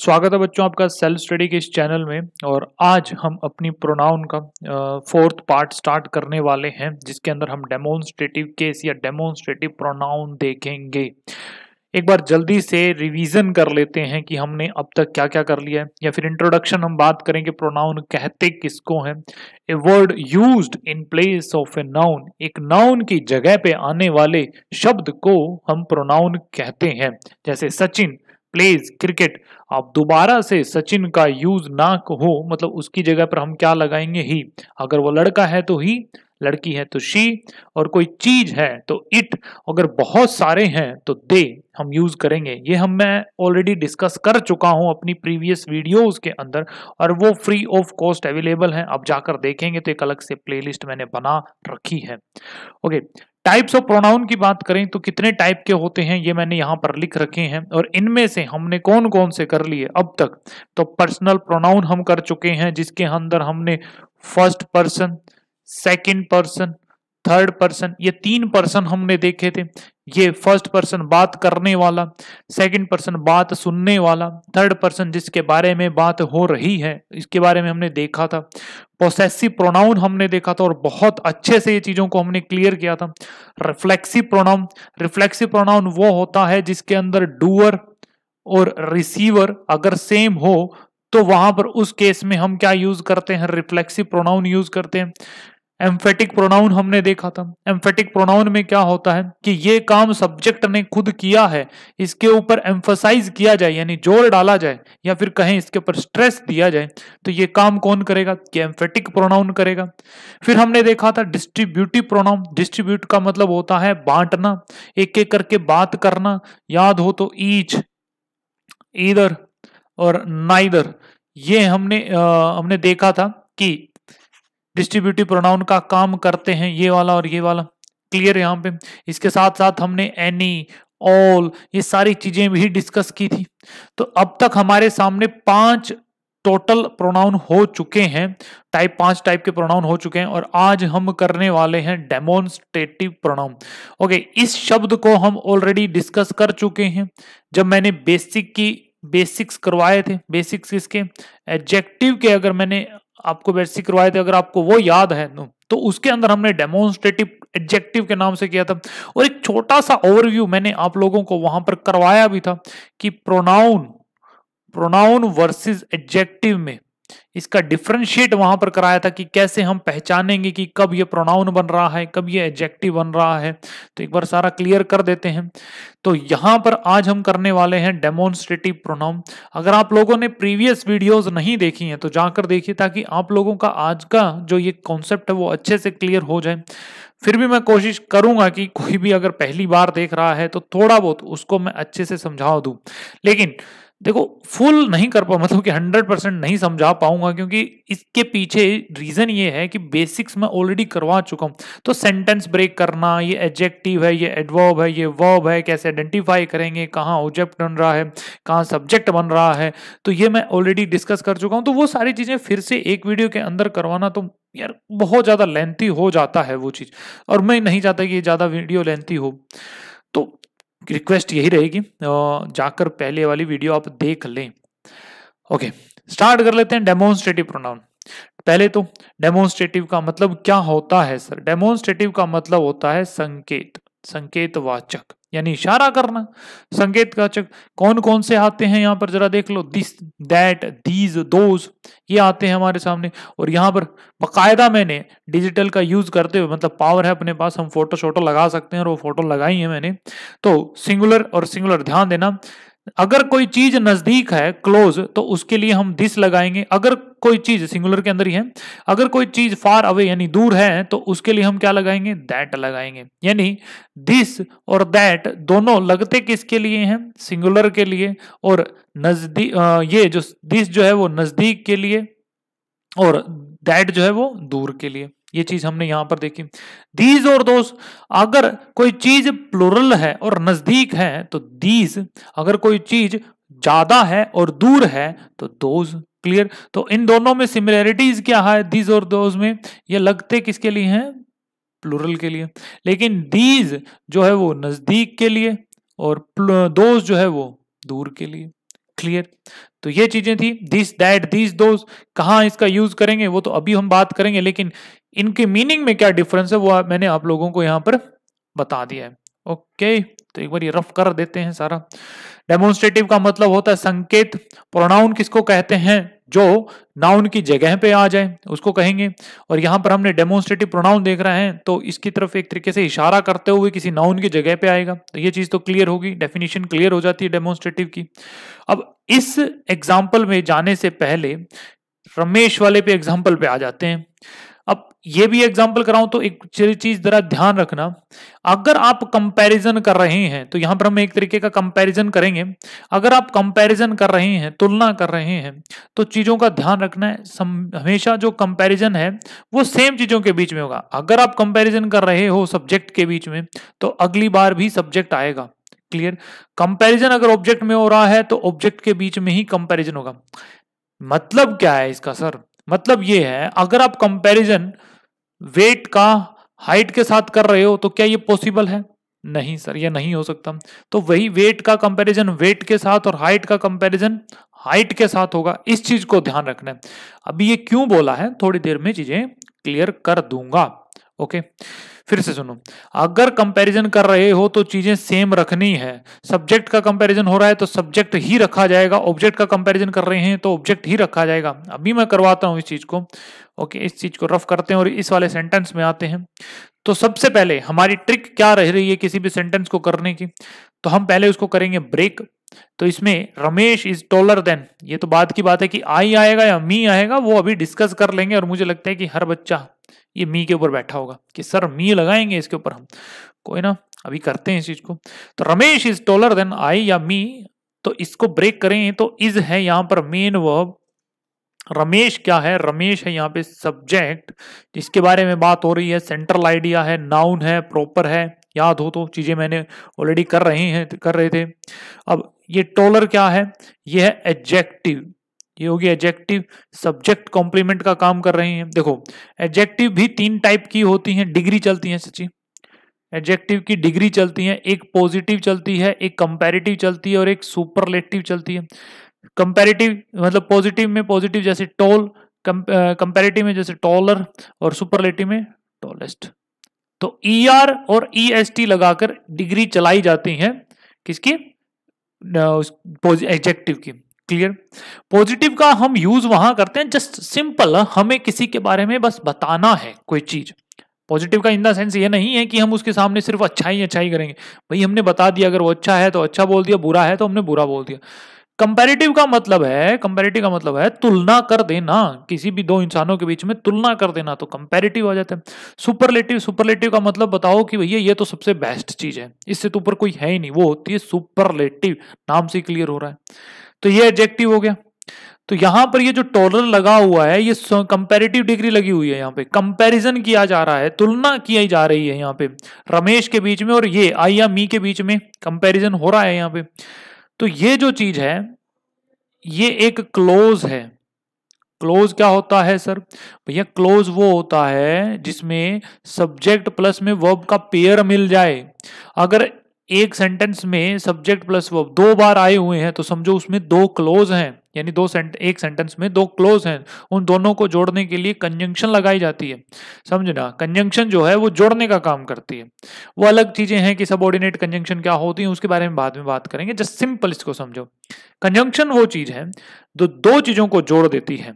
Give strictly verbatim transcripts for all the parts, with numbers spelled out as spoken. स्वागत है बच्चों आपका सेल्फ स्टडी के इस चैनल में। और आज हम अपनी प्रोनाउन का फोर्थ पार्ट स्टार्ट करने वाले हैं, जिसके अंदर हम डेमोन्स्ट्रेटिव केस या डेमोन्स्ट्रेटिव प्रोनाउन देखेंगे। एक बार जल्दी से रिवीजन कर लेते हैं कि हमने अब तक क्या क्या कर लिया है, या फिर इंट्रोडक्शन हम बात करेंगे प्रोनाउन कहते किसको हैं। A word used in place of a noun, एक नाउन की जगह पे आने वाले शब्द को हम प्रोनाउन कहते हैं। जैसे सचिन प्लेज क्रिकेट, आप दोबारा से सचिन का यूज ना हो, मतलब उसकी जगह पर हम क्या लगाएंगे ही। अगर वो लड़का है तो ही, लड़की है तो शी, और कोई चीज है तो इट, अगर बहुत सारे हैं तो दे हम यूज करेंगे। ये हम मैं ऑलरेडी डिस्कस कर चुका हूं अपनी प्रीवियस वीडियोस के अंदर, और वो फ्री ऑफ कॉस्ट अवेलेबल हैं, आप जाकर देखेंगे तो एक अलग से प्लेलिस्ट मैंने बना रखी है। ओके, टाइप्स ऑफ प्रोनाउन की बात करें तो कितने टाइप के होते हैं ये मैंने यहाँ पर लिख रखे हैं, और इनमें से हमने कौन कौन से कर लिए अब तक। तो पर्सनल प्रोनाउन हम कर चुके हैं, जिसके अंदर हमने first person, second person, third person, ये तीन पर्सन हमने देखे थे। ये फर्स्ट पर्सन बात करने वाला, सेकंड पर्सन बात सुनने वाला, थर्ड पर्सन जिसके बारे में बात हो रही है, इसके बारे में हमने देखा था। पोसेसिव प्रोनाउन हमने देखा था और बहुत अच्छे से ये चीज़ों को हमने क्लियर किया था। रिफ्लेक्सिव प्रोनाउन, रिफ्लेक्सिव प्रोनाउन वो होता है जिसके अंदर डूअर और रिसीवर अगर सेम हो तो वहाँ पर उस केस में हम क्या यूज़ करते हैं, रिफ्लेक्सिव प्रोनाउन यूज़ करते हैं। एम्फेटिक प्रोनाउन हमने देखा था। एम्फेटिक प्रोनाउन में क्या होता है कि ये काम सब्जेक्ट ने खुद किया है, इसके ऊपर एम्फसाइज किया जाए यानी जोर डाला जाए, या फिर कहें इसके ऊपर स्ट्रेस दिया जाए, तो ये काम कौन करेगा कि एम्फेटिक प्रोनाउन करेगा। फिर हमने देखा था डिस्ट्रीब्यूटिव प्रोनाउन। डिस्ट्रीब्यूट का मतलब होता है बांटना, एक एक करके बात करना। याद हो तो ईच, ईदर और नाइदर, ये हमने आ, हमने देखा था कि डिस्ट्रीब्यूटिव प्रोनाउन का काम करते हैं, ये वाला और ये वाला, क्लियर यहाँ पे। इसके साथ साथ हमने एनी, ऑल, ये सारी चीजें भी डिस्कस की थी। तो अब तक हमारे सामने पांच टोटल प्रोनाउन हो चुके हैं, टाइप पांच टाइप के प्रोनाउन हो चुके हैं, और आज हम करने वाले हैं डेमोन्स्ट्रेटिव प्रोनाउन। ओके, इस शब्द को हम ऑलरेडी डिस्कस कर चुके हैं जब मैंने बेसिक की बेसिक्स करवाए थे। बेसिक्स इसके एडजेक्टिव के अगर मैंने आपको बेसिक करवाए थे, अगर आपको वो याद है तो उसके अंदर हमने डेमोन्स्ट्रेटिव एडजेक्टिव के नाम से किया था, और एक छोटा सा ओवरव्यू मैंने आप लोगों को वहां पर करवाया भी था कि प्रोनाउन प्रोनाउन वर्सेस एडजेक्टिव में इसका डिफरेंशिएट वहां पर कराया था कि कैसे हम पहचानेंगे कि कब ये प्रोनाउन बन रहा है, कब ये एडजेक्टिव बन रहा है। तो एक बार सारा क्लियर कर देते हैं। तो यहां पर आज हम करने वाले हैं डेमोन्स्ट्रेटिव प्रोनाउन। अगर आप लोगों ने प्रीवियस वीडियोस नहीं देखी हैं तो जाकर देखिए, ताकि आप लोगों का आज का जो ये कॉन्सेप्ट है वो अच्छे से क्लियर हो जाए। फिर भी मैं कोशिश करूंगा कि कोई भी अगर पहली बार देख रहा है तो थोड़ा बहुत उसको मैं अच्छे से समझा दूं, लेकिन देखो फुल नहीं कर पाऊँ, मतलब कि हंड्रेड परसेंट नहीं समझा पाऊंगा, क्योंकि इसके पीछे रीज़न ये है कि बेसिक्स मैं ऑलरेडी करवा चुका हूँ। तो सेंटेंस ब्रेक करना, ये एडजेक्टिव है, ये एडवर्ब है, ये वर्ब है, कैसे आइडेंटिफाई करेंगे, कहाँ ऑब्जेक्ट बन रहा है, कहाँ सब्जेक्ट बन रहा है, तो ये मैं ऑलरेडी डिस्कस कर चुका हूँ। तो वो सारी चीज़ें फिर से एक वीडियो के अंदर करवाना तो यार बहुत ज़्यादा लेंथी हो जाता है वो चीज़, और मैं नहीं चाहता कि ये ज़्यादा वीडियो लेंथी हो। तो रिक्वेस्ट यही रहेगी, जाकर पहले वाली वीडियो आप देख लें। ओके, स्टार्ट कर लेते हैं डेमोन्स्ट्रेटिव प्रोनाउन। पहले तो डेमोन्स्ट्रेटिव का मतलब क्या होता है सर? डेमोन्स्ट्रेटिव का मतलब होता है संकेत, संकेतवाचक यानी इशारा करना। संकेतवाचक कौन कौन से आते हैं यहाँ पर जरा देख लो, दिस, दैट, दीज, दोज, ये आते हैं हमारे सामने। और यहाँ पर बाकायदा मैंने डिजिटल का यूज करते हुए, मतलब पावर है अपने पास, हम फोटो शोटो लगा सकते हैं, और वो फोटो लगाई है मैंने। तो सिंगुलर और सिंगुलर, ध्यान देना, अगर कोई चीज नजदीक है, क्लोज, तो उसके लिए हम दिस लगाएंगे। अगर कोई चीज सिंगुलर के अंदर ही है, अगर कोई चीज फार अवे यानी दूर है, तो उसके लिए हम क्या लगाएंगे, दैट लगाएंगे। यानी दिस और दैट दोनों लगते किसके लिए हैं, सिंगुलर के लिए, और नजदीक, ये जो दिस जो है वो नजदीक के लिए, और दैट जो है वो दूर के लिए। ये चीज हमने यहां पर देखी। दीज और दोज, अगर कोई चीज प्लुरल है और नजदीक है तो दीज, अगर कोई चीज ज्यादा है और दूर है तो दोज, क्लियर। तो इन दोनों में सिमिलैरिटीज क्या है, दीज और दोज में ये लगते किसके लिए हैं, प्लुरल के लिए, लेकिन दीज जो है वो नजदीक के लिए और दोज जो है वो दूर के लिए, क्लियर। तो ये चीजें थी दिस दैट दिस दोस, कहाँ इसका यूज करेंगे वो तो अभी हम बात करेंगे, लेकिन इनके मीनिंग में क्या डिफरेंस है वो मैंने आप लोगों को यहाँ पर बता दिया है। ओके तो एक बार ये रफ कर देते हैं सारा। डेमोन्स्ट्रेटिव का मतलब होता है संकेत। प्रोनाउन किसको कहते हैं? जो नाउन की जगह पे आ जाए उसको कहेंगे। और यहाँ पर हमने डेमोन्स्ट्रेटिव प्रोनाउन देख रहे हैं तो इसकी तरफ एक तरीके से इशारा करते हुए किसी नाउन की जगह पे आएगा। तो ये चीज तो क्लियर होगी, डेफिनेशन क्लियर हो जाती है डेमोन्स्ट्रेटिव की। अब इस एग्जाम्पल में जाने से पहले रमेश वाले पे एग्जाम्पल पे आ जाते हैं। अब ये भी एग्जाम्पल कराऊं तो एक चीज जरा ध्यान रखना, अगर आप कंपैरिजन कर रहे हैं तो यहां पर हम एक तरीके का कंपैरिजन करेंगे। अगर आप कंपैरिजन कर रहे हैं, तुलना कर रहे हैं, तो चीजों का ध्यान रखना है हमेशा जो कंपैरिजन है वो सेम चीजों के बीच में होगा। अगर आप कंपैरिजन कर रहे हो सब्जेक्ट के बीच में तो अगली बार भी सब्जेक्ट आएगा, क्लियर। कंपैरिजन अगर ऑब्जेक्ट में हो रहा है तो ऑब्जेक्ट के बीच में ही कंपैरिजन होगा। मतलब क्या है इसका सर? मतलब ये है अगर आप कंपैरिजन वेट का हाइट के साथ कर रहे हो तो क्या ये पॉसिबल है? नहीं सर, ये नहीं हो सकता। तो वही वेट का कंपैरिजन वेट के साथ और हाइट का कंपैरिजन हाइट के साथ होगा। इस चीज को ध्यान रखना है। अभी ये क्यों बोला है थोड़ी देर में चीजें क्लियर कर दूंगा। ओके फिर से सुनो, अगर कंपैरिजन कर रहे हो तो चीजें सेम रखनी है। सब्जेक्ट का कंपैरिजन हो रहा है तो सब्जेक्ट ही रखा जाएगा, ऑब्जेक्ट का कंपैरिजन कर रहे हैं तो ऑब्जेक्ट ही रखा जाएगा। अभी मैं करवाता हूं इस चीज को। ओके इस चीज को रफ करते हैं और इस वाले सेंटेंस में आते हैं। तो सबसे पहले हमारी ट्रिक क्या रह रही है किसी भी सेंटेंस को करने की, तो हम पहले उसको करेंगे ब्रेक। तो इसमें रमेश इज टॉलर देन, ये तो बात की बात है कि आई आएगा या मी आएगा वो अभी डिस्कस कर लेंगे। और मुझे लगता है कि हर बच्चा ये मी के ऊपर बैठा होगा कि सर मी लगाएंगे इसके ऊपर हम, कोई ना अभी करते हैं इस चीज को। तो Ramesh is taller than I या मी, तो इसको ब्रेक करें तो इज है यहाँ पर मेन वर्ब। रमेश क्या है? रमेश है यहाँ पे सब्जेक्ट जिसके बारे में बात हो रही है, सेंट्रल आइडिया है, नाउन है, प्रॉपर है, याद हो तो चीजें मैंने ऑलरेडी कर रहे हैं कर रहे थे। अब ये टॉलर क्या है? ये है एडजेक्टिव, ये होगी एडजेक्टिव। सब्जेक्ट कॉम्प्लीमेंट का काम कर रहे हैं। देखो एडजेक्टिव भी तीन टाइप की होती हैं, डिग्री चलती हैं सच्ची। एडजेक्टिव की डिग्री चलती है, एक पॉजिटिव चलती है, एक कंपैरेटिव चलती है और एक सुपरलेटिव चलती है। कंपैरेटिव मतलब पॉजिटिव में पॉजिटिव जैसे टॉल, कंपैरेटिव में जैसे टॉलर और सुपरलेटिव में टॉलेस्ट। तो ई आर और ई एस टी लगाकर डिग्री चलाई जाती है किसकी? एडजेक्टिव की, क्लियर। पॉजिटिव का हम यूज वहां करते हैं जस्ट सिंपल हमें किसी के बारे में बस बताना है कोई चीज। पॉजिटिव का इन द सेंस ये नहीं है कि हम उसके सामने सिर्फ अच्छाई अच्छाई करेंगे, भाई हमने बता दिया अगर वो अच्छा है तो अच्छा बोल दिया, बुरा है तो हमने बुरा बोल दिया। कंपैरेटिव का मतलब है, कंपैरेटिव का मतलब है तुलना कर देना, किसी भी दो इंसानों के बीच में तुलना कर देना तो कंपैरेटिव आ जाता है। सुपरलेटिव, सुपरलेटिव का मतलब बताओ कि भैया ये तो सबसे बेस्ट चीज है, इससे तो ऊपर कोई है ही नहीं, वो होती है सुपरलेटिव, नाम से क्लियर हो रहा है। तो ये एडजेक्टिव हो गया। तो यहां पर ये जो टॉलर लगा हुआ है ये कंपैरेटिव डिग्री लगी हुई है, यहाँ पे कंपैरिजन किया जा रहा है, तुलना की जा रही है यहाँ पे रमेश के बीच में और ये आई या मी के बीच में कंपैरिजन हो रहा है यहाँ पे। तो ये जो चीज है ये एक क्लोज है। क्लोज क्या होता है सर? भैया क्लोज वो होता है जिसमें सब्जेक्ट प्लस में वर्ब का पेयर मिल जाए। अगर एक सेंटेंस में सब्जेक्ट प्लस वर्ब दो बार आए हुए हैं तो समझो उसमें दो क्लोज हैं, यानी दो सेंट, एक सेंटेंस में दो क्लोज हैं, उन दोनों को जोड़ने के लिए कंजंक्शन लगाई जाती है। समझना, कंजंक्शन जो है वो जोड़ने का काम करती है। वो अलग चीजें हैं कि सबऑर्डिनेट कंजंक्शन क्या होती है उसके बारे में बाद में बात करेंगे, जस्ट सिंपल इसको समझो। कंजंक्शन वो चीज है जो दो चीजों को जोड़ देती है।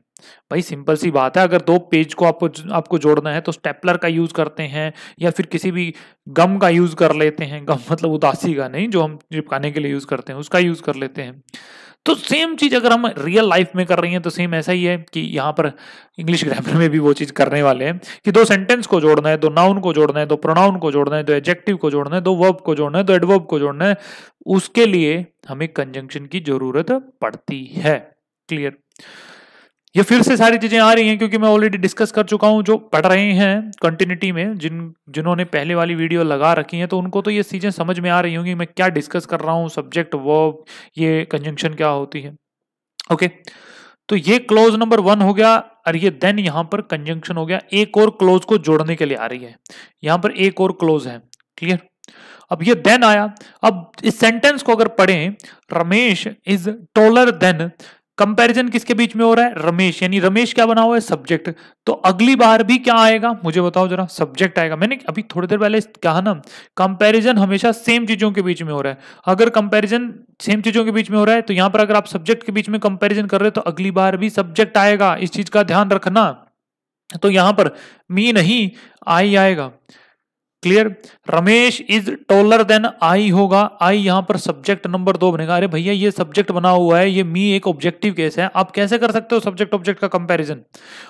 भाई सिंपल सी बात है, अगर दो पेज को आपको आपको जोड़ना है तो स्टेपलर का यूज करते हैं या फिर किसी भी गम का यूज कर लेते हैं। गम मतलब उदासी का नहीं, जो हम चिपकाने के लिए यूज करते हैं उसका यूज कर लेते हैं। तो सेम चीज अगर हम रियल लाइफ में कर रहे हैं तो सेम ऐसा ही है कि यहाँ पर इंग्लिश ग्रामर में भी वो चीज करने वाले हैं कि दो सेंटेंस को जोड़ना है, दो नाउन को जोड़ना है, दो प्रोनाउन को जोड़ना है, दो एडजेक्टिव को जोड़ना है, दो वर्ब को जोड़ना है, दो एडवर्ब को जोड़ना है, उसके लिए हमें कंजंक्शन की जरूरत पड़ती है, क्लियर। ये फिर से सारी चीजें आ रही हैं क्योंकि मैं ऑलरेडी डिस्कस कर चुका हूं। जो पढ़ रहे हैं कंटिन्यूटी में, जिन जिन्होंने पहले वाली वीडियो लगा रखी है तो उनको तो ये चीजें समझ में आ रही होंगी मैं क्या डिस्कस कर रहा हूं, सब्जेक्ट वर्ब ये कंजंक्शन क्या होती है। ओके तो ये क्लोज नंबर वन हो गया और ये देन यहाँ पर कंजंक्शन हो गया। एक और क्लोज को जोड़ने के लिए आ रही है, यहाँ पर एक और क्लोज है, क्लियर। अब ये देन आया। अब इस सेंटेंस को अगर पढ़ें, Ramesh is taller than, comparison किसके बीच में हो रहा है, रमेश, यानी रमेश क्या बना हुआ है, सब्जेक्ट। तो अगली बार भी क्या आएगा मुझे बताओ जरा, सब्जेक्ट आएगा। मैंने अभी थोड़ी देर पहले कहा ना, कंपैरिजन हमेशा सेम चीजों के बीच में हो रहा है। अगर कंपैरिजन सेम चीजों के बीच में हो रहा है तो यहां पर अगर आप सब्जेक्ट के बीच में कंपैरिजन कर रहे हो तो अगली बार भी सब्जेक्ट आएगा, इस चीज का ध्यान रखना। तो यहां पर मी नहीं आई आएगा, clear. Ramesh is taller than I होगा, आई यहां पर सब्जेक्ट नंबर दो बनेगा। अरे भैया ये सब्जेक्ट बना हुआ है, ये मी एक ऑब्जेक्टिव केस है, आप कैसे कर सकते हो सब्जेक्ट ऑब्जेक्ट का कंपैरिजन?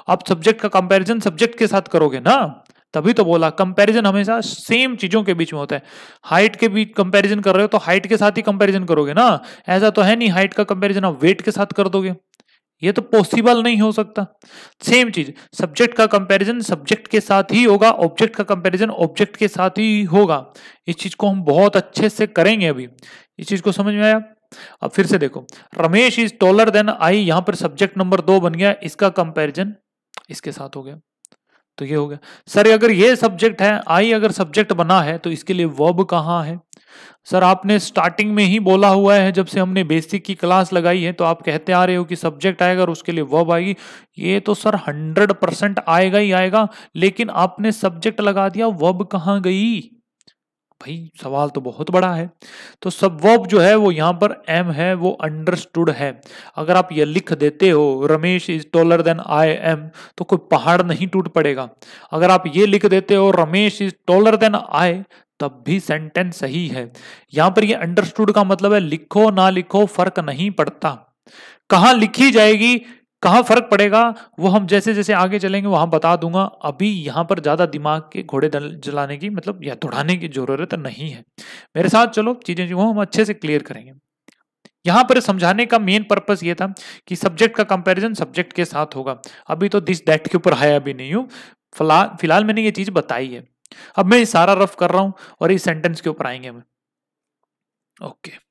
आप सब्जेक्ट का कंपैरिजन सब्जेक्ट के साथ करोगे ना, तभी तो बोला कंपैरिजन हमेशा सेम चीजों के बीच में होता है। हाइट के बीच कंपैरिजन कर रहे हो तो हाइट के साथ ही कंपैरिजन करोगे ना, ऐसा तो है नहीं हाइट का कंपैरिजन आप वेट के साथ कर दोगे, ये तो पॉसिबल नहीं हो सकता। सेम चीज, सब्जेक्ट का कंपैरिजन सब्जेक्ट के साथ ही होगा, ऑब्जेक्ट का कंपैरिजन ऑब्जेक्ट के साथ ही होगा। इस चीज को हम बहुत अच्छे से करेंगे अभी, इस चीज को समझ में आया। अब फिर से देखो, Ramesh is taller than I, यहां पर सब्जेक्ट नंबर दो बन गया, इसका कंपैरिजन इसके साथ हो गया, तो ये हो गया। सर अगर ये सब्जेक्ट है, आई अगर सब्जेक्ट बना है तो इसके लिए वर्ब कहाँ है? सर आपने स्टार्टिंग में ही बोला हुआ है, जब से हमने बेसिक की क्लास लगाई है तो आप कहते आ रहे हो कि सब्जेक्ट आएगा और उसके लिए वर्ब आएगी। ये तो सर हंड्रेड परसेंट आएगा ही आएगा, लेकिन आपने सब्जेक्ट लगा दिया, वर्ब कहाँ गई? भाई सवाल तो बहुत बड़ा है। तो सब वर्ब जो है वो यहाँ पर एम है, वो अंडरस्टूड है। अगर आप ये लिख देते हो Ramesh is taller than I am, तो कोई पहाड़ नहीं टूट पड़ेगा। अगर आप ये लिख देते हो Ramesh is taller than I, तब भी सेंटेंस सही है। यहाँ पर ये अंडरस्टूड का मतलब है लिखो ना लिखो फर्क नहीं पड़ता, कहाँ लिखी जाएगी कहाँ फर्क पड़ेगा वो हम जैसे जैसे आगे चलेंगे वहां बता दूंगा। अभी यहाँ पर ज्यादा दिमाग के घोड़े जलाने की मतलब या दौड़ाने की जरूरत नहीं है। मेरे साथ चलो, चीजें जो हम अच्छे से क्लियर करेंगे। यहाँ पर समझाने का मेन पर्पस ये था कि सब्जेक्ट का कंपैरिजन सब्जेक्ट के साथ होगा। अभी तो दिस दैट के ऊपर आया भी नहीं हूँ, फिलहाल फिलहाल मैंने ये चीज बताई है। अब मैं सारा रफ कर रहा हूँ और इस सेंटेंस के ऊपर आएंगे। ओके,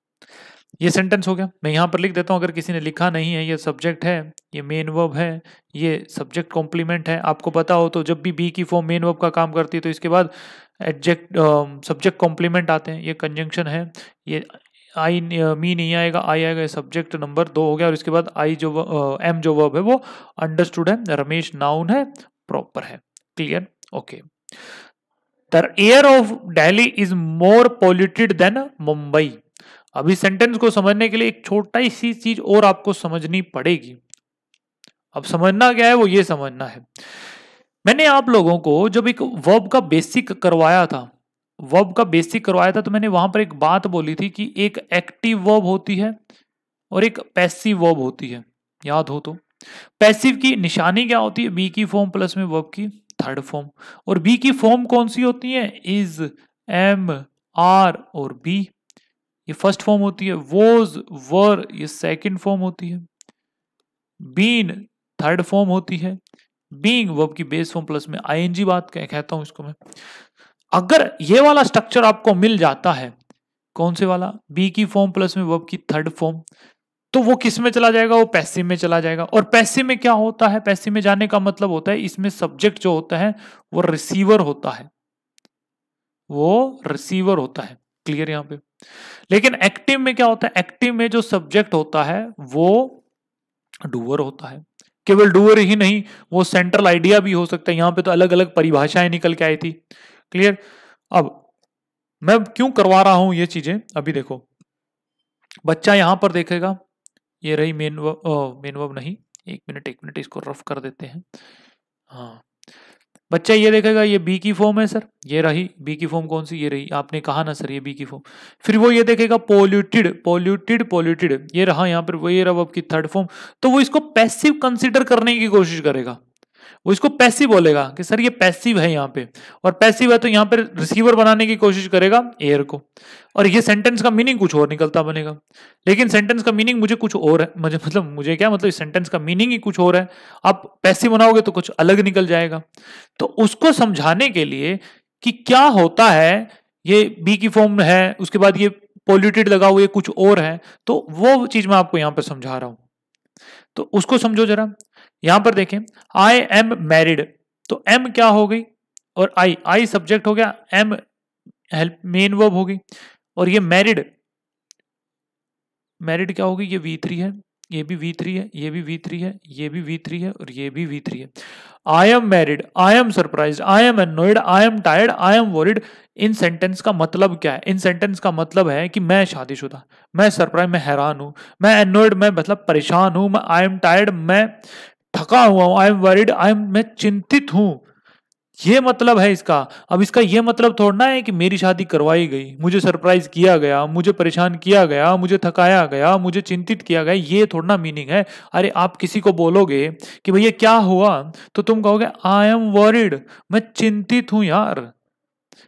ये सेंटेंस हो गया। मैं यहाँ पर लिख देता हूँ, अगर किसी ने लिखा नहीं है, ये सब्जेक्ट है, ये मेन वर्ब है, ये सब्जेक्ट कॉम्प्लीमेंट है। आपको पता हो तो जब भी बी की फॉर्म मेन वर्ब का काम करती है तो इसके बाद एडजेक्ट सब्जेक्ट कॉम्प्लीमेंट आते हैं। ये कंजंक्शन है, ये आई मी नहीं आएगा, आई आएगा। ये सब्जेक्ट नंबर दो हो गया और इसके बाद आई जो एम uh, जो वर्ब है वो अंडरस्टूड है, रमेश नाउन है, प्रॉपर है, clear. Okay, the air of Delhi is more polluted than Mumbai. अभी सेंटेंस को समझने के लिए एक छोटा सी चीज और आपको समझनी पड़ेगी। अब समझना क्या है वो ये समझना है। मैंने आप लोगों को जब एक वर्ब का बेसिक करवाया था, वर्ब का बेसिक करवाया था तो मैंने वहां पर एक बात बोली थी कि एक एक्टिव वर्ब होती है और एक पैसिव वर्ब होती है, याद हो तो। पैसिव की निशानी क्या होती है? बी की फॉर्म प्लस में वर्ब की थर्ड फॉर्म। और बी की फॉर्म कौन सी होती है? इज, एम, आर और बी, ये फर्स्ट फॉर्म होती है। वोज, वर, ये सेकंड फॉर्म होती है। बीन थर्ड फॉर्म होती है। बीइंग वर्ब की बेस फॉर्म प्लस में आईएनजी बात कहता हूं इसको मैं। अगर ये वाला स्ट्रक्चर आपको मिल जाता है, कौन से वाला? बी की फॉर्म प्लस में वर्ब की थर्ड फॉर्म, तो वो किस में चला जाएगा? वो पैसिव में चला जाएगा। और पैसिव में क्या होता है? पैसिव में जाने का मतलब होता है इसमें सब्जेक्ट जो होता है वो रिसीवर होता है, वो रिसीवर होता है, क्लियर यहाँ पे। लेकिन एक्टिव में क्या होता है? एक्टिव में जो सब्जेक्ट होता है वो डूअर होता है। केवल डूअर ही नहीं, वो सेंट्रल आइडिया भी हो सकता है। यहाँ पे तो अलग अलग परिभाषाएं निकल के आई थी, क्लियर। अब मैं क्यों करवा रहा हूं ये चीजें? अभी देखो, बच्चा यहां पर देखेगा, ये रही मेन वर्ब, मेन वर्ब नहीं, एक मिनट एक मिनट इसको रफ कर देते हैं। हाँ, बच्चा ये देखेगा ये बी की फॉर्म है सर, ये रही बी की फॉर्म। कौन सी? ये रही, आपने कहा ना सर ये बी की फॉर्म। फिर वो ये देखेगा पोल्यूटेड, पोल्यूटेड, पोल्यूटेड, ये रहा यहाँ पर, वो ये रहा आपकी थर्ड फॉर्म। तो वो इसको पैसिव कंसीडर करने की कोशिश करेगा, वो इसको पैसिव बोलेगा कि सर ये पैसिव है यहाँ पे, और पैसिव है तो यहाँ पर रिसीवर बनाने की कोशिश करेगा एयर को, और ये सेंटेंस का मीनिंग कुछ और निकलता बनेगा। लेकिन सेंटेंस का मीनिंग मुझे कुछ और है, मुझे मतलब मुझे क्या मतलब इस सेंटेंस का मीनिंग ही कुछ और है। आप पैसिव बनाओगे तो कुछ अलग निकल जाएगा। तो उसको समझाने के लिए कि क्या होता है, ये बी की फॉर्म है, उसके बाद ये पोल्यूटेड लगा हुआ, ये कुछ और है, तो वो चीज मैं आपको यहाँ पर समझा रहा हूँ। तो उसको समझो जरा। यहां पर देखें, आई एम मैरिड, तो एम क्या हो गई और आई, आई सब्जेक्ट हो गया, एम हेल्प मेन वर्ब होगी। और ये मैरिड मैरिड क्या होगी, ये वी थ्री है, ये भी वी थ्री है, ये भी वी थ्री है, ये भी वी थ्री है और ये भी वी थ्री है। I am married, I am surprise, I am annoyed, I am tired, I am worried. इन सेंटेंस का मतलब क्या है? इन सेंटेंस का मतलब है कि मैं शादीशुदा, मैं सरप्राइज, मैं हैरान हूँ, मैं एनोयड, मैं मतलब परेशान हूँ, मैं आई एम टायर्ड, मैं थका हुआ हूँ, I am worried, I am मैं चिंतित हूँ। ये मतलब है इसका। अब इसका ये मतलब थोड़ा ना है कि मेरी शादी करवाई गई, मुझे सरप्राइज किया गया, मुझे परेशान किया गया, मुझे थकाया गया, मुझे चिंतित किया गया, ये थोड़ा ना मीनिंग है। अरे आप किसी को बोलोगे कि भैया क्या हुआ, तो तुम कहोगे आई एम वॉरिड, मैं चिंतित हूं यार,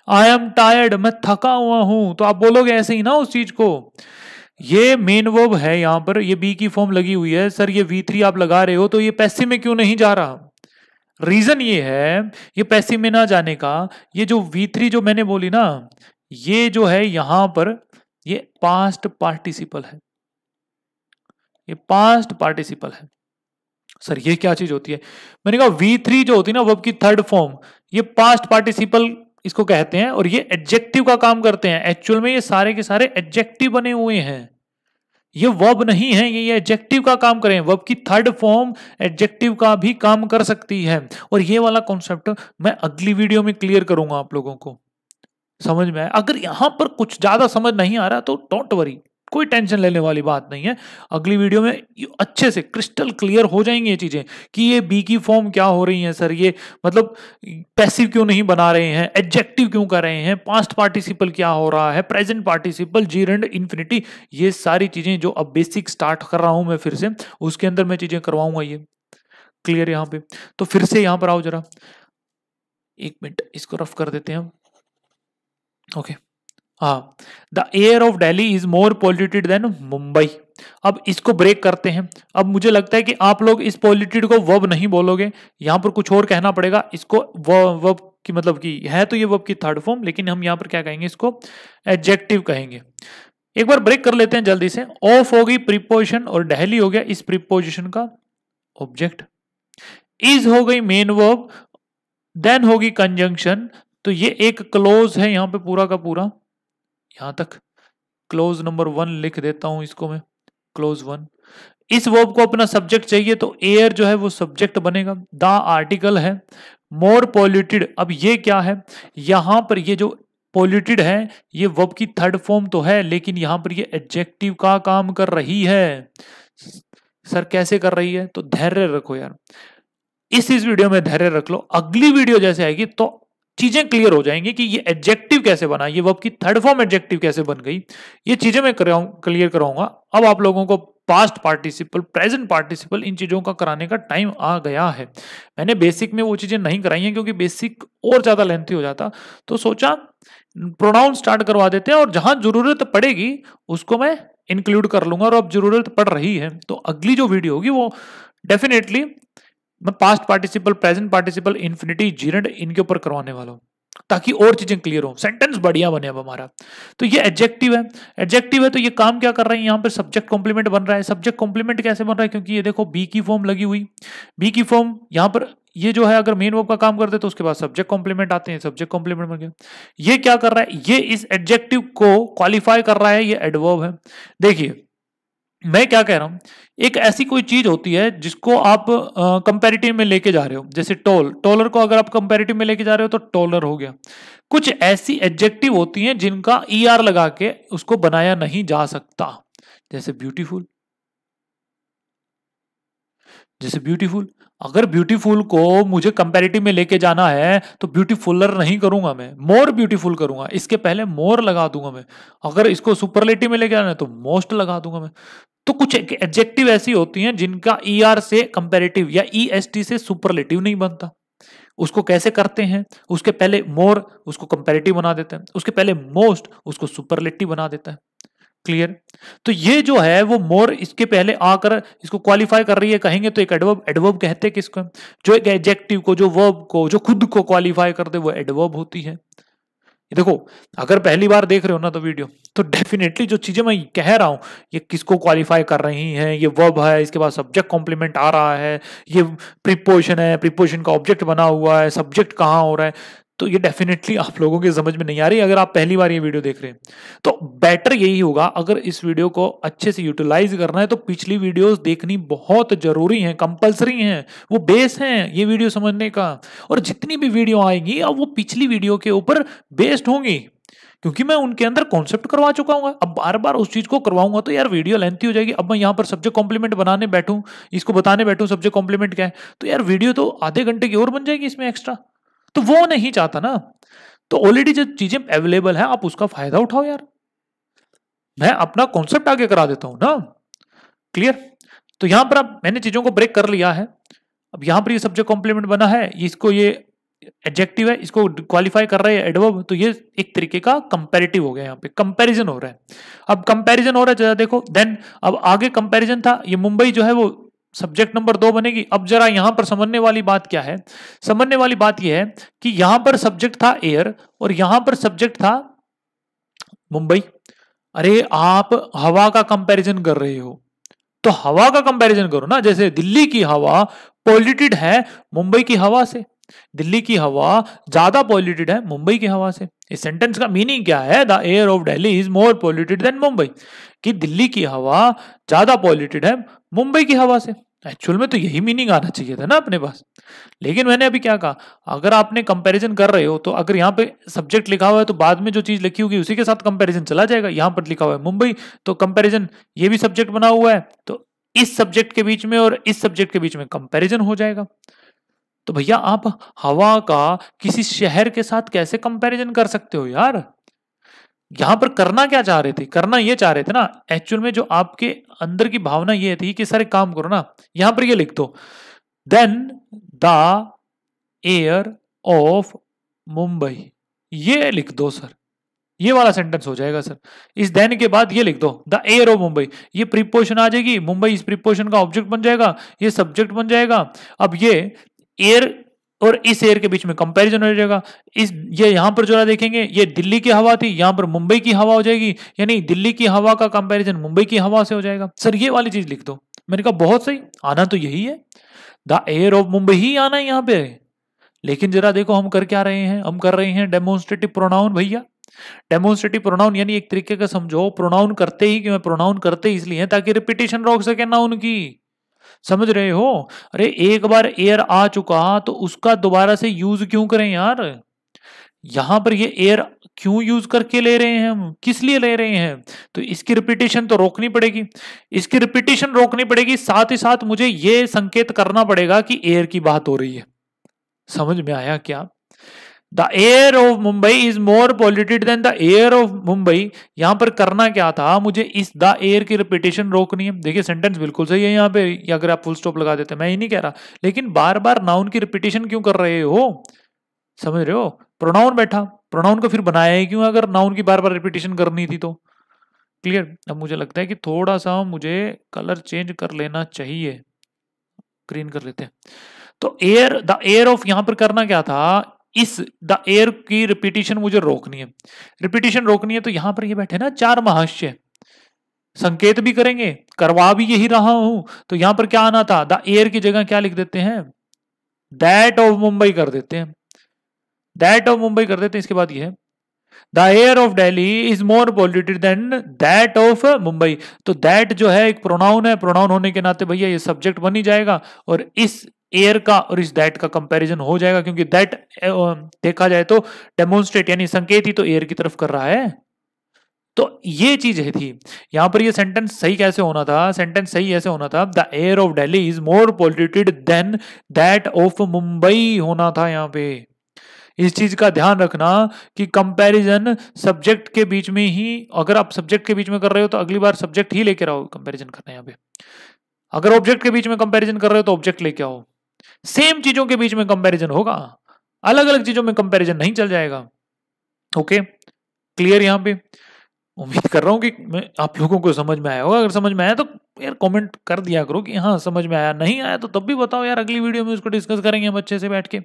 आई एम टायर्ड, मैं थका हुआ हूं, तो आप बोलोगे ऐसे ही ना उस चीज को। ये मेन वर्ब है, यहाँ पर ये बी की फॉर्म लगी हुई है। सर ये वी थ्री आप लगा रहे हो तो ये पैसिव में क्यों नहीं जा रहा? रीजन ये है, ये पैसिव में ना जाने का, ये जो वी थ्री जो मैंने बोली ना, ये जो है यहां पर ये पास्ट पार्टिसिपल है, ये पास्ट पार्टिसिपल है। सर ये क्या चीज होती है? मैंने कहा वी थ्री जो होती है ना वर्ब की थर्ड फॉर्म, ये पास्ट पार्टिसिपल इसको कहते हैं और ये एडजेक्टिव का काम करते हैं। एक्चुअल में ये सारे के सारे एडजेक्टिव बने हुए हैं, ये वर्ब नहीं है, ये एडजेक्टिव का काम करें। वर्ब की थर्ड फॉर्म एडजेक्टिव का भी काम कर सकती है। और ये वाला कॉन्सेप्ट मैं अगली वीडियो में क्लियर करूंगा, आप लोगों को समझ में आए। अगर यहां पर कुछ ज्यादा समझ नहीं आ रहा तो डोंट वरी, कोई टेंशन लेने वाली बात नहीं है। अगली वीडियो में अच्छे से क्रिस्टल क्लियर हो जाएंगी ये चीजें कि ये बी की फॉर्म क्या हो रही है, सर ये मतलब पैसिव क्यों नहीं बना रहे हैं, एडजेक्टिव क्यों कर रहे हैं, पास्ट पार्टिसिपल क्या हो रहा है, present participle, gerund infinity, ये सारी चीजें जो अब बेसिक स्टार्ट कर रहा हूं मैं फिर से, उसके अंदर मैं चीजें करवाऊंगा। ये क्लियर यहाँ पे? तो फिर से यहाँ पर आओ जरा, एक मिनट इसको रफ कर देते हैं हम। ओके, हाँ, the air of Delhi is more polluted than Mumbai. अब इसको ब्रेक करते हैं। अब मुझे लगता है कि आप लोग इस पोल्यूटेड को वर्ब नहीं बोलोगे, यहाँ पर कुछ और कहना पड़ेगा इसको। वर्ब की मतलब कि है तो ये वर्ब की थर्ड फॉर्म, लेकिन हम यहाँ पर क्या कहेंगे, इसको एडजेक्टिव कहेंगे। एक बार ब्रेक कर लेते हैं जल्दी से। ऑफ हो गई प्रीपोजिशन और दिल्ली हो गया इस प्रीपोजिशन का ऑब्जेक्ट, इज हो गई मेन वर्ब, देन होगी कंजंक्शन। तो ये एक क्लोज है यहाँ पे पूरा का पूरा, यहां तक क्लोज नंबर वन लिख देता हूं इसको मैं, क्लोज वन। इस वर्ब को अपना सब्जेक्ट चाहिए तो एयर जो है वो सब्जेक्ट बनेगा, द आर्टिकल है, मोर पोल्यूटेड। अब ये क्या है, यहां पर ये जो पोल्यूटेड है ये वर्ब की थर्ड फॉर्म तो है, लेकिन यहां पर ये एडजेक्टिव का काम कर रही है। सर कैसे कर रही है? तो धैर्य रखो यार, इस इस वीडियो में धैर्य रख लो। अगली वीडियो जैसे आएगी तो चीजें क्लियर हो जाएंगी कि ये एडजेक्टिव कैसे बना, ये वर्ब की थर्ड फॉर्म एडजेक्टिव कैसे बन गई, ये चीजें मैं क्लियर कराऊंगा। अब आप लोगों को पास्ट पार्टिसिपल, प्रेजेंट पार्टिसिपल, इन चीजों का कराने का टाइम आ गया है। मैंने बेसिक में वो चीजें नहीं कराई हैं क्योंकि बेसिक और ज्यादा लेंथी हो जाता, तो सोचा प्रोनाउन स्टार्ट करवा देते हैं और जहां जरूरत पड़ेगी उसको मैं इंक्लूड कर लूंगा। और अब जरूरत पड़ रही है तो अगली जो वीडियो होगी वो डेफिनेटली मैं past participle, present participle, infinity, gerund, इनके ऊपर करवाने वाला हूं ताकि और चीजें क्लियर हो, सेंटेंस बढ़िया बने। अब हमारा तो ये एडजेक्टिव है, एडजेक्टिव है तो ये काम क्या कर रहे हैं, यहाँ पर सब्जेक्ट कॉम्प्लीमेंट बन रहा है। सब्जेक्ट कॉम्प्लीमेंट कैसे बन रहा है? क्योंकि ये देखो बी की फॉर्म लगी हुई, बी की फॉर्म यहाँ पर ये जो है अगर मेन वर्ब का काम करते तो उसके बाद सब्जेक्ट कॉम्प्लीमेंट आते हैं, सब्जेक्ट कॉम्प्लीमेंट बन गया। ये क्या कर रहा है? ये इस एडजेक्टिव को क्वालिफाई कर रहा है, ये एडवर्ब है। देखिए मैं क्या कह रहा हूं, एक ऐसी कोई चीज होती है जिसको आप कंपैरेटिव में लेके जा रहे हो, जैसे टॉल, टॉलर को अगर आप कंपैरेटिव में लेके जा रहे हो तो टॉलर हो गया। कुछ ऐसी एडजेक्टिव होती हैं जिनका ईआर लगा के उसको बनाया नहीं जा सकता, जैसे ब्यूटीफुल, जैसे ब्यूटीफुल। अगर ब्यूटीफुल को मुझे कंपैरेटिव में लेके जाना है तो ब्यूटीफुलर नहीं करूंगा मैं, मोर ब्यूटीफुल करूंगा, इसके पहले मोर लगा दूंगा मैं। अगर इसको सुपरलेटिव में लेके जाना है तो मोस्ट लगा दूंगा मैं। तो कुछ एडजेक्टिव ऐसी होती हैं जिनका ईआर से कंपैरेटिव या ईएसटी से सुपरलेटिव नहीं बनता। उसको कैसे करते हैं? उसके पहले मोर उसको कंपैरेटिव बना देते हैं, उसके पहले मोस्ट उसको सुपरलेटिव बना देता है। क्लियर? तो ये जो है वो मोर इसके पहले आकर इसको क्वालिफाई कर रही है, कहेंगे तो एक एडवर्ब। एडवर्ब कहते हैं किसको? जो एक एडजेक्टिव को, जो वर्ब को, जो खुद को क्वालिफाई कर दे, वो एडवर्ब होती है। देखो अगर पहली बार देख रहे हो ना तो वीडियो, तो डेफिनेटली जो चीजें मैं कह रहा हूं ये किसको क्वालिफाई कर रही हैं, ये वर्ब है, इसके बाद सब्जेक्ट कॉम्प्लीमेंट आ रहा है, ये प्रीपोजिशन है, प्रीपोजिशन का ऑब्जेक्ट बना हुआ है, सब्जेक्ट कहाँ हो रहा है, तो ये डेफिनेटली आप लोगों के समझ में नहीं आ रही अगर आप पहली बार ये वीडियो देख रहे हैं। तो बेटर यही होगा, अगर इस वीडियो को अच्छे से यूटिलाइज करना है तो पिछली वीडियोस देखनी बहुत जरूरी हैं, कंपलसरी हैं, वो बेस हैं ये वीडियो समझने का। और जितनी भी वीडियो आएंगी अब वो पिछली वीडियो के ऊपर बेस्ड होंगी, क्योंकि मैं उनके अंदर कॉन्सेप्ट करवा चुका हूँ। अब बार बार उस चीज को करवाऊंगा तो यार वीडियो लेंथी हो जाएगी। अब मैं यहाँ पर सब्जेक्ट कॉम्प्लीमेंट बनाने बैठूँ, इसको बताने बैठूँ सब्जेक्ट कॉम्प्लीमेंट क्या है, तो यार वीडियो तो आधे घंटे की और बन जाएगी इसमें एक्स्ट्रा, तो वो नहीं चाहता ना। तो ऑलरेडी जो चीजें अवेलेबल है आप उसका फायदा उठाओ यार, मैं अपना कॉन्सेप्ट आगे करा देता हूं ना। क्लियर? तो यहां पर आप मैंने चीजों को ब्रेक कर लिया है। अब यहां पर ये सब्जेक्ट कॉम्प्लीमेंट बना है, इसको ये एडजेक्टिव है, इसको क्वालिफाई कर रहा है एडवर्ब, तो ये एक तरीके का कंपैरेटिव हो गया, यहाँ पे कंपैरिजन हो रहा है। अब कंपैरिजन हो रहा है जरा देखो, देन अब आगे कंपैरिजन था, ये मुंबई जो है वो सब्जेक्ट नंबर दो बनेगी। अब जरा यहां पर समझने वाली बात क्या है, समझने वाली बात यह है कि यहां पर सब्जेक्ट था एयर और यहां पर सब्जेक्ट था मुंबई। अरे आप हवा का कंपैरिजन कर रहे हो तो हवा का कंपैरिजन करो ना, जैसे दिल्ली की हवा पॉल्यूटेड है मुंबई की हवा से, दिल्ली की हवा ज्यादा पॉल्यूटेड है मुंबई की हवा से। इस सेंटेंस का मीनिंग क्या है? The air of Delhi is more polluted than Mumbai, कि दिल्ली की हवा ज्यादा पॉल्यूटेड है मुंबई की हवा से। एक्चुअल में तो यही मीनिंग आना चाहिए था ना अपने पास, लेकिन मैंने अभी क्या कहा, अगर आपने कंपैरिजन कर रहे हो तो अगर यहाँ पे सब्जेक्ट लिखा हुआ है तो बाद में जो चीज लिखी होगी उसी के साथ कंपैरिजन चला जाएगा। यहाँ पर लिखा हुआ है मुंबई, तो कंपैरिजन ये भी सब्जेक्ट बना हुआ है, तो इस सब्जेक्ट के बीच में और इस सब्जेक्ट के बीच में कंपैरिजन हो जाएगा। तो भैया आप हवा का किसी शहर के साथ कैसे कंपैरिजन कर सकते हो यार? यहां पर करना क्या चाह रहे थे, करना ये चाह रहे थे ना एक्चुअल में, जो आपके अंदर की भावना ये थी कि सर एक काम करो ना, यहां पर ये लिख दो, than the air of Mumbai, ये लिख दो सर, ये वाला सेंटेंस हो जाएगा सर। इस देन के बाद ये लिख दो द एयर ऑफ मुंबई, ये प्रीपोजिशन आ जाएगी, मुंबई इस प्रीपोजिशन का ऑब्जेक्ट बन जाएगा, ये सब्जेक्ट बन जाएगा। अब ये एयर और इस एयर के बीच में कंपैरिजन हो जाएगा। इस ये यहाँ पर जो देखेंगे ये दिल्ली की हवा थी, यहाँ पर मुंबई की हवा हो जाएगी, यानी दिल्ली की हवा का कंपैरिजन मुंबई की हवा से हो जाएगा। सर ये वाली चीज लिख दो। मैंने कहा बहुत सही, आना तो यही है, द एयर ऑफ मुंबई ही आना है यहाँ पे। लेकिन जरा देखो हम कर क्या रहे हैं, हम कर रहे हैं डेमोन्स्ट्रेटिव प्रोनाउन भैया। डेमोन्स्ट्रेटिव प्रोनाउन यानी एक तरीके का समझो प्रोनाउन करते ही, कि मैं प्रोनाउन करते इसलिए ताकि रिपीटेशन रोक सके ना उनकी, समझ रहे हो? अरे एक बार एयर आ चुका तो उसका दोबारा से यूज क्यों करें यार? यहां पर ये एयर क्यों यूज करके ले रहे हैं हम, किस लिए ले रहे हैं? तो इसकी रिपीटेशन तो रोकनी पड़ेगी, इसकी रिपीटेशन रोकनी पड़ेगी, साथ ही साथ मुझे ये संकेत करना पड़ेगा कि एयर की बात हो रही है। समझ में आया क्या? The air of Mumbai is more polluted than the air of Mumbai, यहां पर करना क्या था, मुझे इस द एयर की रिपीटेशन रोकनी है। देखिए सेंटेंस बिल्कुल सही है यहाँ पे, या अगर आप फुल स्टॉप लगा देते, मैं ये नहीं कह रहा, लेकिन बार बार नाउन की रिपीटेशन क्यों कर रहे हो? समझ रहे हो? प्रोनाउन बैठा, प्रोनाउन को फिर बनाया है क्यों अगर नाउन की बार बार रिपीटेशन करनी थी तो? क्लियर? अब मुझे लगता है कि थोड़ा सा मुझे कलर चेंज कर लेना चाहिए, ग्रीन कर लेते हैं। तो एयर, द एयर ऑफ, यहाँ पर करना क्या था, इस द एयर की रिपीटेशन मुझे रोकनी है, रिपीटेशन रोकनी है। तो यहां पर ये बैठे ना चार महाशय, संकेत भी करेंगे, करवा भी यही रहा हूं। तो यहां पर क्या आना था, द एयर की जगह क्या लिख देते हैं, दैट ऑफ मुंबई कर देते हैं, दैट ऑफ मुंबई कर देते हैं। इसके बाद ये है the air of Delhi is more polluted than that of Mumbai, तो दैट जो है एक प्रोनाउन है, प्रोनाउन होने के नाते भैया ये सब्जेक्ट बन ही जाएगा, और इस एयर का और इस दैट का कंपैरिजन हो जाएगा, क्योंकि दैट देखा जाए तो डेमोन्स्ट्रेट यानी संकेत ही तो एयर की तरफ कर रहा है। तो ये चीज थी यहां पर। ये सेंटेंस सही कैसे होना था, सेंटेंस सही ऐसे होना था, the air of Delhi is more polluted than that of Mumbai होना था यहाँ पे। इस चीज का ध्यान रखना कि कंपैरिजन सब्जेक्ट के बीच में ही, अगर आप सब्जेक्ट के बीच में कर रहे हो तो अगली बार सब्जेक्ट ही लेकर आओ कंपैरिजन करना यहाँ पे। अगर ऑब्जेक्ट के बीच में कंपैरिजन कर रहे हो तो ऑब्जेक्ट लेके आओ। सेम चीजों के बीच में कंपैरिजन होगा, अलग अलग चीजों में कंपैरिजन नहीं चल जाएगा। Okay clear? यहाँ पे उम्मीद कर रहा हूं कि मैं आप लोगों को समझ में आया होगा। अगर समझ में आया तो यार कमेंट कर दिया करो कि हाँ समझ में आया, नहीं आया तो तब भी बताओ यार, अगली वीडियो में उसको डिस्कस करेंगे हम अच्छे से बैठ के।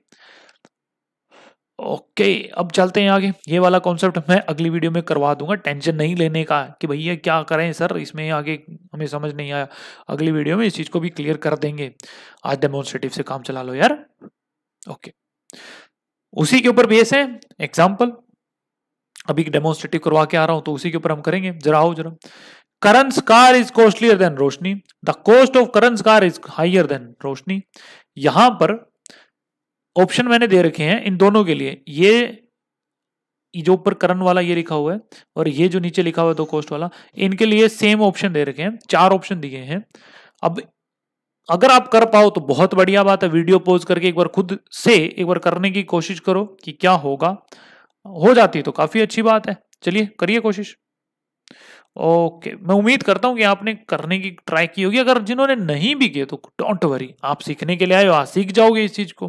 ओके okay, अब चलते हैं आगे। ये वाला कॉन्सेप्ट मैं अगली वीडियो में करवा दूंगा, टेंशन नहीं लेने का कि भैया क्या करें सर इसमें आगे हमें समझ नहीं आया। अगली वीडियो में इस चीज़ को भी क्लियर कर देंगे। आज डेमोन्स्ट्रेटिव से काम चला लो यार। Okay okay. उसी के ऊपर बेस है एग्जाम्पल। अभी डेमोन्स्ट्रेटिव करवा के आ रहा हूं तो उसी के ऊपर हम करेंगे। जरा आओ जरा। Karan's car is costlier than Roshni. The cost of Karan's car is higher than Roshni. यहां पर ऑप्शन मैंने दे रखे हैं इन दोनों के लिए। ये जो ऊपर करन वाला ये लिखा हुआ है और ये जो नीचे लिखा हुआ है दो कॉस्ट वाला, इनके लिए सेम ऑप्शन दे रखे हैं। चार ऑप्शन दिए हैं। अब अगर आप कर पाओ तो बहुत बढ़िया बात है। वीडियो पॉज करके एक बार खुद से एक बार करने की कोशिश करो कि क्या होगा। हो जाती है तो काफी अच्छी बात है। चलिए करिए कोशिश। ओके, मैं उम्मीद करता हूं कि आपने करने की ट्राई की होगी। अगर जिन्होंने नहीं भी किए तो डोंट वरी, आप सीखने के लिए आए हो, आप सीख जाओगे इस चीज को।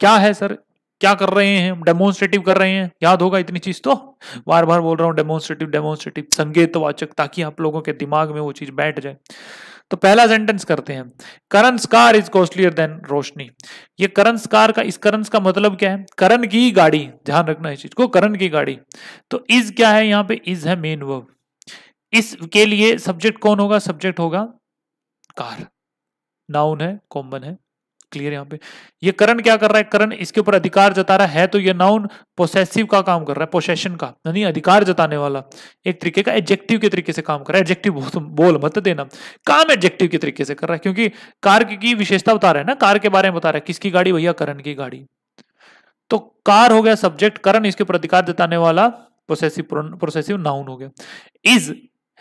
क्या है सर, क्या कर रहे हैं हम? डेमोन्स्ट्रेटिव कर रहे हैं। याद होगा इतनी चीज तो बार बार बोल रहा हूँ। डेमोन्स्ट्रेटिव डेमोन्स्ट्रेटिव संकेतवाचक, ताकि आप लोगों के दिमाग में वो चीज बैठ जाए। तो पहला सेंटेंस करते हैं, Karan's car is costlier than Roshni. ये करंस कार का, इस करंस का मतलब क्या है? करन की गाड़ी, ध्यान रखना इस चीज को, करन की गाड़ी। तो इज क्या है यहाँ पे? इज है मेन वर्ब। इस के लिए सब्जेक्ट कौन होगा? सब्जेक्ट होगा कार, नाउन है, कॉमन है। क्लियर? यहाँ पे ये करण क्या कर रहा है? करण इसके ऊपर अधिकार जता रहा है, तो ये नाउन पोसेसिव का काम कर रहा है, पोसेशन का, यानी अधिकार जताने वाला, एक तरीके का एडजेक्टिव के तरीके से काम कर रहा है। एडजेक्टिव बोल मत देना, काम एडजेक्टिव के तरीके से कर रहा है, क्योंकि कार की विशेषता बता रहा है ना, कार के बारे में बता रहा है। किसकी गाड़ी? भैया करण की गाड़ी। तो कार हो गया सब्जेक्ट, करण इसके ऊपर अधिकार जताने वाला पोसेसिव प्रोसेसिव नाउन हो गया। इज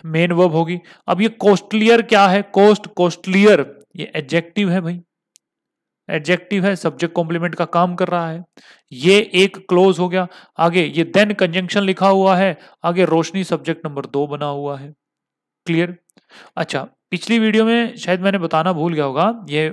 मेन वर्ब होगी। अब ये कॉस्टलियर क्या है? कॉस्ट, कॉस्टलियर ये एडजेक्टिव है भाई, एडजेक्टिव है, सब्जेक्ट कॉम्प्लीमेंट का काम कर रहा है। ये एक क्लोज हो गया। आगे ये देन कंजंक्शन लिखा हुआ है, आगे रोशनी सब्जेक्ट नंबर दो बना हुआ है। क्लियर? अच्छा, पिछली वीडियो में शायद मैंने बताना भूल गया होगा, ये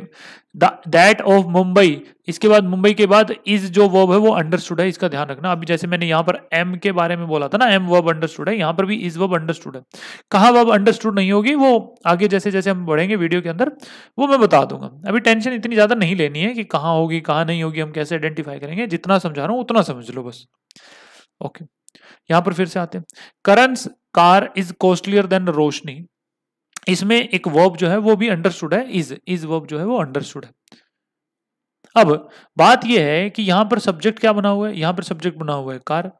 दैट ऑफ मुंबई, इसके बाद मुंबई के बाद इज जो वर्ब है वो अंडरस्टूड है, इसका ध्यान रखना। अभी जैसे मैंने यहाँ पर एम के बारे में बोला था ना, एम वर्ब अंडरस्टूड है, यहाँ पर भी इज वर्ब अंडरस्टूड है। कहाँ वर्ब अंडरस्टूड नहीं होगी वो आगे जैसे जैसे हम बढ़ेंगे वीडियो के अंदर वो मैं बता दूंगा। अभी टेंशन इतनी ज्यादा नहीं लेनी है कि कहाँ होगी कहाँ नहीं होगी, हम कैसे आइडेंटिफाई करेंगे। जितना समझा रहा हूँ उतना समझ लो बस। ओके, यहाँ पर फिर से आते हैं। Karan's car is costlier than Roshni. इसमें एक वर्ब जो है वो भी अंडरस्टूड है, इज इज वर्ब जो है वो अंडरस्टूड है। अब बात ये है कि यहां पर सब्जेक्ट क्या बना हुआ है? यहां पर सब्जेक्ट बना हुआ है कार।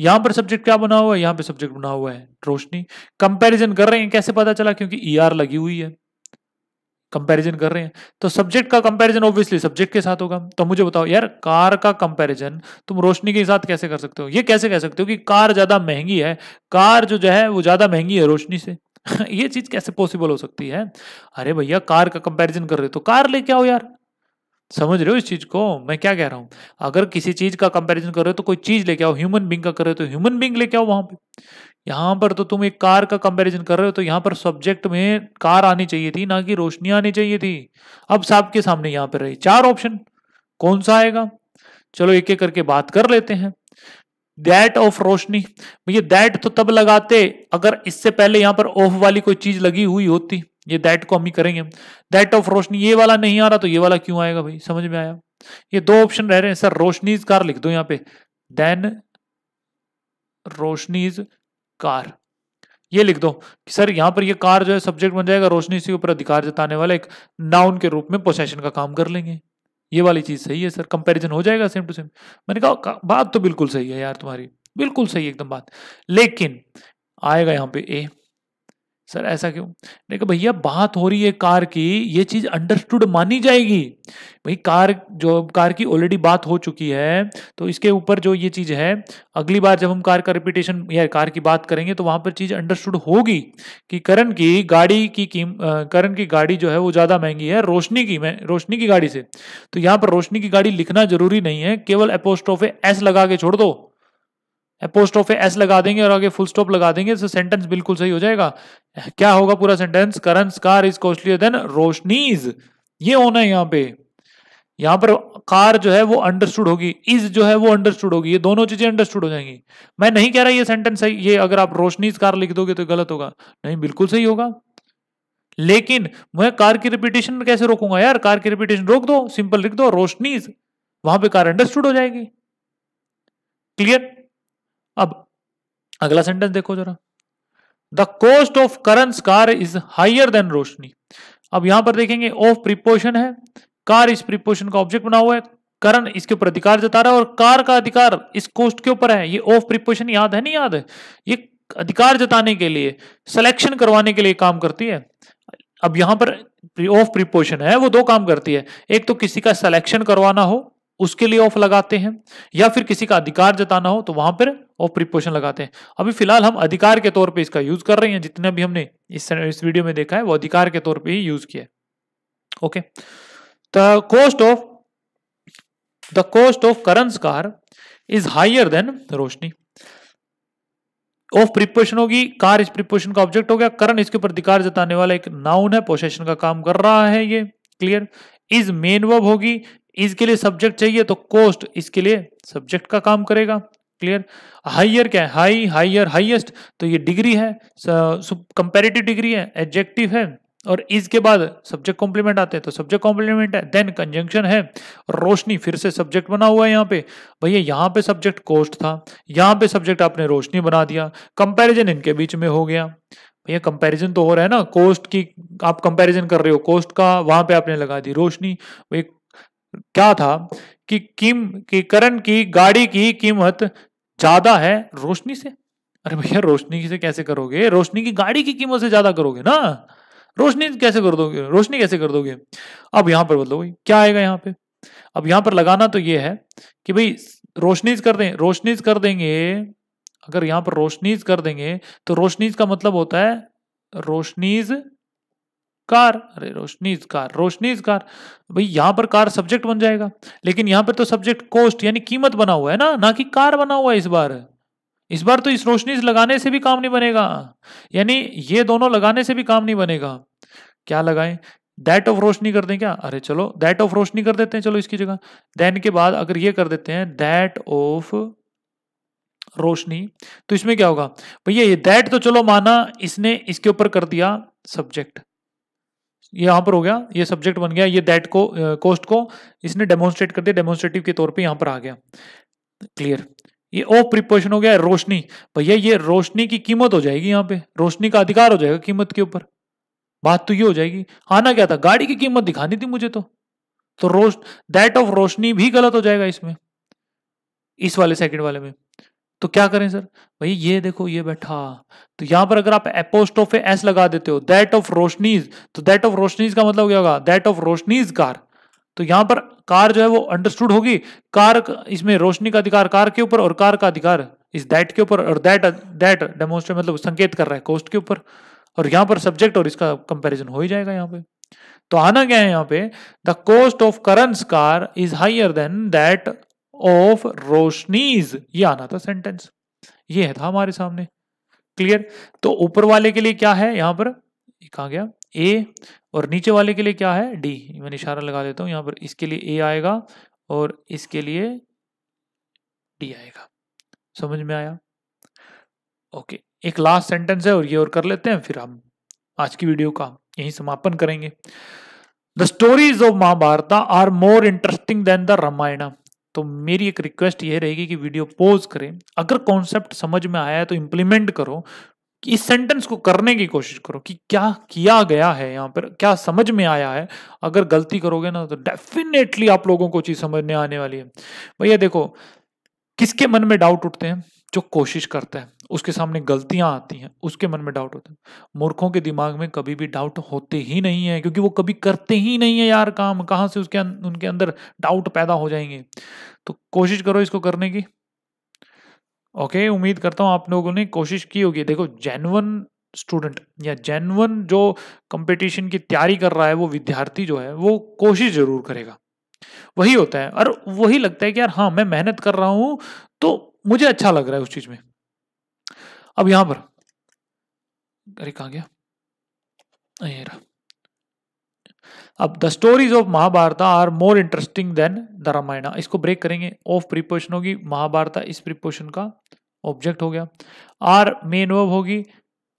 यहां पर सब्जेक्ट क्या बना हुआ है? यहां पर सब्जेक्ट बना हुआ है रोशनी। कंपैरिजन कर रहे हैं, कैसे पता चला? क्योंकि ई आर लगी हुई है, कंपैरिजन कर रहे हैं। तो सब्जेक्ट का कंपैरिजन ऑब्वियसली सब्जेक्ट के साथ होगा। तो मुझे बताओ यार, कार का कंपैरिजन तुम रोशनी के साथ कैसे कर सकते हो? ये कैसे कह सकते हो कि कार ज्यादा महंगी है, कार जो है वो ज्यादा महंगी है रोशनी से? ये चीज कैसे पॉसिबल हो सकती है? अरे भैया, कार का कंपैरिजन कर रहे हो तो कार लेके आओ यार। समझ रहे हो इस चीज को मैं क्या कह रहा हूं? अगर किसी चीज का कंपैरिजन कर रहे हो तो कोई चीज लेके आओ। ह्यूमन बींग का कर रहे हो तो ह्यूमन बींग लेके आओ। वहां पे, यहाँ पर तो तुम एक कार का कंपैरिजन कर रहे हो, तो यहाँ पर सब्जेक्ट में कार आनी चाहिए थी, ना कि रोशनी आनी चाहिए थी। अब साहब के सामने यहाँ पर रही चार ऑप्शन, कौन सा आएगा? चलो एक एक करके बात कर लेते हैं। दैट ऑफ रोशनी, भैया दैट तो तब लगाते अगर इससे पहले यहाँ पर ऑफ वाली कोई चीज लगी हुई होती। ये दैट को हम ही करेंगे। दैट ऑफ रोशनी, ये वाला नहीं आ रहा तो ये वाला क्यों आएगा भाई? समझ में आया? ये दो ऑप्शन रह रहे हैं। सर रोशनीज कार लिख दो यहाँ पे, देन रोशनीज कार, ये लिख दो कि सर यहाँ पर ये कार जो है सब्जेक्ट बन जाएगा, रोशनी के ऊपर अधिकार जताने वाला एक नाउन के रूप में पोसेशन का काम कर लेंगे। ये वाली चीज सही है सर, कंपैरिजन हो जाएगा सेम टू सेम। मैंने कहा बात तो बिल्कुल सही है यार तुम्हारी, बिल्कुल सही एकदम बात, लेकिन आएगा यहाँ पे ए। सर ऐसा क्यों? देखो भैया बात हो रही है कार की, ये चीज अंडरस्टूड मानी जाएगी भाई। कार जो, कार की ऑलरेडी बात हो चुकी है, तो इसके ऊपर जो ये चीज है, अगली बार जब हम कार का रिपीटेशन या कार की बात करेंगे तो वहां पर चीज अंडरस्टूड होगी कि करण की गाड़ी की कीम करण की गाड़ी जो है वो ज्यादा महंगी है रोशनी की में रोशनी की गाड़ी से। तो यहाँ पर रोशनी की गाड़ी लिखना जरूरी नहीं है, केवल एपोस्ट्रोफे एस लगा के छोड़ दो। एपोस्ट्रोफे एस लगा देंगे और आगे फुल स्टॉप लगा देंगे तो सेंटेंस बिल्कुल सही हो जाएगा। क्या होगा पूरा sentence? Karan's car is costlier than Roshni's, ये होना है यहाँ पे। यहाँ पर कार जो है वो अंडरस्टूड होगी, इज जो है वो अंडरस्टूड होगी, ये दोनों चीजें अंडरस्टूड हो जाएंगी। मैं नहीं कह रहा ये सेंटेंस सही, ये अगर आप रोशनीज कार लिख दोगे तो गलत होगा, नहीं बिल्कुल सही होगा। लेकिन मैं कार की रिपीटेशन कैसे रोकूंगा यार? कार की रिपीटेशन रोक दो, सिंपल लिख दो रोशनीज, वहां पर कार अंडरस्टूड हो जाएगी। क्लियर? अब अगला सेंटेंस देखो जरा, the cost of Karan's car is higher than Roshni. अब यहां पर देखेंगे ऑफ प्रीपोजिशन है, कार इस प्रीपोजिशन का ऑब्जेक्ट बना हुआ है, कारण इसके ऊपर अधिकार जता रहा है और कार का अधिकार इस कोष्ट के ऊपर है। ये ऑफ प्रीपोजिशन याद है नहीं याद है, ये अधिकार जताने के लिए सिलेक्शन करवाने के लिए काम करती है। अब यहां पर ऑफ प्रीपोजिशन है वो दो काम करती है, एक तो किसी का सिलेक्शन करवाना हो उसके लिए ऑफ लगाते हैं, या फिर किसी का अधिकार जताना हो तो वहां पर ऑफ प्रीपोजिशन लगाते हैं। अभी फिलहाल हम अधिकार के तौर पे इसका यूज कर रहे हैं, जितने भी हमने इस, इस वीडियो में देखा है वो अधिकार के तौर पे ही यूज किया है। Okay, the cost of the cost of Karan's car is higher than Roshni. Of preposition होगी, कार इस प्रीपोजिशन का ऑब्जेक्ट हो गया, करन इसके ऊपर अधिकार जताने वाला एक नाउन है, पोसेशन का काम कर रहा है ये, क्लियर। इज मेन वर्ब होगी, इसके लिए सब्जेक्ट चाहिए तो कोस्ट इसके लिए सब्जेक्ट का काम करेगा, क्लियर। हाइयर क्या है, हाई हाइयर हाईएस्ट, तो ये डिग्री है, कंपैरेटिव डिग्री है, एडजेक्टिव है, और इसके बाद सब्जेक्ट कॉम्प्लीमेंट आते हैं तो सब्जेक्ट कॉम्प्लीमेंट है। देन कंजंक्शन है, रोशनी फिर से सब्जेक्ट बना हुआ है यहाँ पे, भैया यहाँ पे सब्जेक्ट कोस्ट था, यहाँ पे सब्जेक्ट आपने रोशनी बना दिया, कंपैरिजन इनके बीच में हो गया, भैया कंपैरिजन तो हो रहा है ना, कोस्ट की आप कंपैरिजन कर रहे हो, कोस्ट का वहां पे आपने लगा दी रोशनी। भाई क्या था कि किम की करण की गाड़ी की कीमत ज्यादा है रोशनी से, अरे भैया रोशनी से कैसे करोगे, रोशनी की गाड़ी की कीमत से ज्यादा करोगे ना, रोशनी कैसे कर दोगे, रोशनी कैसे कर दोगे। अब यहां पर बदलो क्या आएगा यहाँ पे, अब यहां पर लगाना तो ये है कि भाई रोशनीज कर दें, रोशनीज कर देंगे, अगर यहां पर रोशनीज कर देंगे तो रोशनीज का मतलब होता है रोशनीज कार, अरे रोशनीज कार, रोशनीज कार, भाई यहां पर कार सब्जेक्ट बन जाएगा, लेकिन यहां पर तो सब्जेक्ट कोस्ट यानी कीमत बना हुआ है ना, ना कि कार बना हुआ है इस बार। इस बार तो इस रोशनीज लगाने से भी काम नहीं बनेगा, यानी ये दोनों लगाने से भी काम नहीं बनेगा। क्या लगाएं, दैट ऑफ रोशनी कर दें क्या, अरे चलो दैट ऑफ रोशनी कर देते हैं, चलो इसकी जगह। देन के बाद अगर ये कर देते हैं दैट ऑफ रोशनी, तो इसमें क्या होगा भैया, ये दैट तो चलो माना इसने इसके ऊपर कर दिया सब्जेक्ट, यहाँ पर हो गया ये सब्जेक्ट बन गया, ये दैट को कोस्ट को इसने डेमोन्स्ट्रेट कर दिया, डेमोन्स्ट्रेटिव के तौर पर यहाँ पर आ गया, क्लियर। ये ऑफ प्रीपोजिशन हो गया रोशनी, भैया ये रोशनी की कीमत हो जाएगी यहाँ पे, रोशनी का अधिकार हो जाएगा कीमत के ऊपर, बात तो ये हो जाएगी। आना क्या था, गाड़ी की कीमत दिखानी थी मुझे, तो तो रोश दैट ऑफ रोशनी भी गलत हो जाएगा इसमें, इस वाले सेकंड वाले में। तो क्या करें सर, भाई ये देखो ये बैठा, तो यहाँ पर अगर आप एपोस्ट्रोफ एस लगा देते हो दैट ऑफ रोशनीज, तो दैट ऑफ रोशनीज का मतलब क्या होगा, दैट ऑफ रोशनीज कार, तो यहाँ पर कार जो है वो अंडरस्टूड होगी, कार इसमें रोशनी का अधिकार कार के ऊपर और कार का अधिकार इस दैट के ऊपर, और दैट दैट डेमोन्स्ट्रेट मतलब संकेत कर रहा है कोस्ट के ऊपर, और यहाँ पर सब्जेक्ट और इसका कंपैरिजन हो ही जाएगा यहाँ पे। तो आना क्या है यहाँ पे, the cost of Karan's car is higher than that of Roshni's, ये आना था सेंटेंस, ये था हमारे सामने, क्लियर। तो ऊपर वाले के लिए क्या है यहाँ पर, कहा गया ए, और नीचे वाले के लिए क्या है डी, मैंने इशारा लगा देता हूं यहाँ पर, इसके लिए ए आएगा और इसके लिए डी आएगा, समझ में आया। ओके, एक लास्ट सेंटेंस है और ये और कर लेते हैं, फिर हम आज की वीडियो का यही समापन करेंगे। The stories of Mahabharata are more interesting than the Ramayana. तो मेरी एक रिक्वेस्ट ये रहेगी कि वीडियो पॉज करें, अगर कॉन्सेप्ट समझ में आया है तो इंप्लीमेंट करो, कि इस सेंटेंस को करने की कोशिश करो कि क्या किया गया है यहाँ पर, क्या समझ में आया है। अगर गलती करोगे ना तो डेफिनेटली आप लोगों को चीज समझने आने वाली है। भैया देखो, किसके मन में डाउट उठते हैं, जो कोशिश करता है, उसके सामने गलतियां आती हैं, उसके मन में डाउट होते हैं। मूर्खों के दिमाग में कभी भी डाउट होते ही नहीं है, क्योंकि वो कभी करते ही नहीं है यार काम, कहाँ से उसके उनके अंदर डाउट पैदा हो जाएंगे। तो कोशिश करो इसको करने की। ओके okay, उम्मीद करता हूँ आप लोगों ने कोशिश की होगी। देखो, जेन्युइन स्टूडेंट या जेन्युइन जो कंपटीशन की तैयारी कर रहा है वो विद्यार्थी जो है वो कोशिश जरूर करेगा, वही होता है, और वही लगता है कि यार हाँ मैं मेहनत कर रहा हूँ तो मुझे अच्छा लग रहा है उस चीज में। अब यहाँ पर, अरे कहाँ गया ये रहा। अब the stories of Mahabharata are more interesting than the Ramayana, इसको ब्रेक करेंगे। ऑफ प्रीपोजिशन होगी, महाभारत इस प्रीपोजिशन का ऑब्जेक्ट हो गया, आर मेन वर्ब होगी।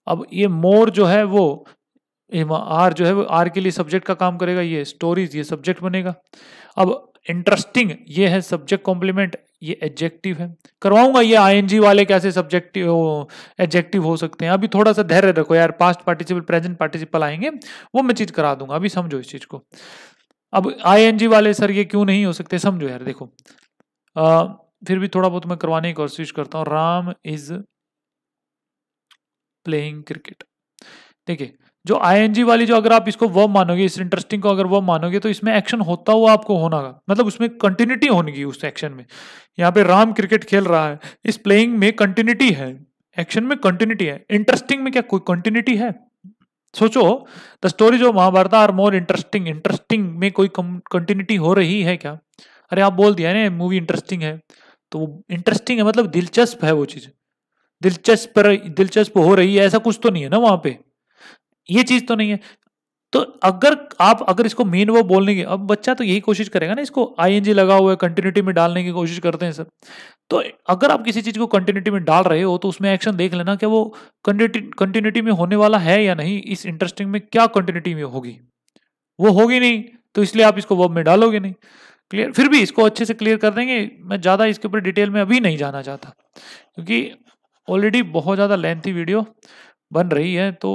अब ये मोर जो है वो आर जो है वो आर के लिए सब्जेक्ट का काम करेगा, ये स्टोरीज ये सब्जेक्ट बनेगा। अब इंटरेस्टिंग ये है सब्जेक्ट कॉम्प्लीमेंट, ये एडजेक्टिव है, करवाऊंगा ये आईएनजी वाले कैसे सब्जेक्ट एडजेक्टिव हो सकते हैं। अभी थोड़ा सा धैर्य रखो यार, पास्ट पार्टिसिपल प्रेजेंट पार्टिसिपल आएंगे वो मैं चीज करा दूंगा, अभी समझो इस चीज को। अब आईएनजी वाले सर ये क्यों नहीं हो सकते, समझो यार। देखो आ, फिर भी थोड़ा बहुत मैं करवाने की कोशिश करता हूँ। राम इज प्लेइंग क्रिकेट, ठीक है। जो आईएनजी वाली, जो अगर आप इसको वर्ब मानोगे, इस इंटरेस्टिंग को अगर वर्ब मानोगे तो इसमें एक्शन होता हुआ आपको होना, मतलब उसमें कंटिन्यूटी होगी उस एक्शन में। यहाँ पे राम क्रिकेट खेल रहा है, इस प्लेइंग में कंटिन्यूटी है, एक्शन में कंटिन्यूटी है। इंटरेस्टिंग में क्या कोई कंटिन्यूटी है? सोचो, the stories of Mahabharata are more interesting. Interesting में कोई कंटिन्यूटी हो रही है क्या? अरे आप बोल दिया ना मूवी इंटरेस्टिंग है, तो वो इंटरेस्टिंग है मतलब दिलचस्प है, वो चीज दिलचस्प दिलचस्प हो रही है, ऐसा कुछ तो नहीं है ना वहां पे, ये चीज तो नहीं है। तो अगर आप अगर इसको मेन वो बोलने की, अब बच्चा तो यही कोशिश करेगा ना, इसको आईएनजी लगा हुआ है कंटिन्यूटी में डालने की कोशिश करते हैं सर। तो अगर आप किसी चीज को कंटिन्यूटी में डाल रहे हो तो उसमें एक्शन देख लेना कि वो कंटिन्यूटी में होने वाला है या नहीं। इस इंटरेस्टिंग में क्या कंटिन्यूटी में होगी? वो होगी नहीं, तो इसलिए आप इसको वर्ब में डालोगे नहीं। क्लियर? फिर भी इसको अच्छे से क्लियर कर देंगे। मैं ज़्यादा इसके ऊपर डिटेल में अभी नहीं जाना चाहता क्योंकि ऑलरेडी बहुत ज़्यादा लेंथी वीडियो बन रही है, तो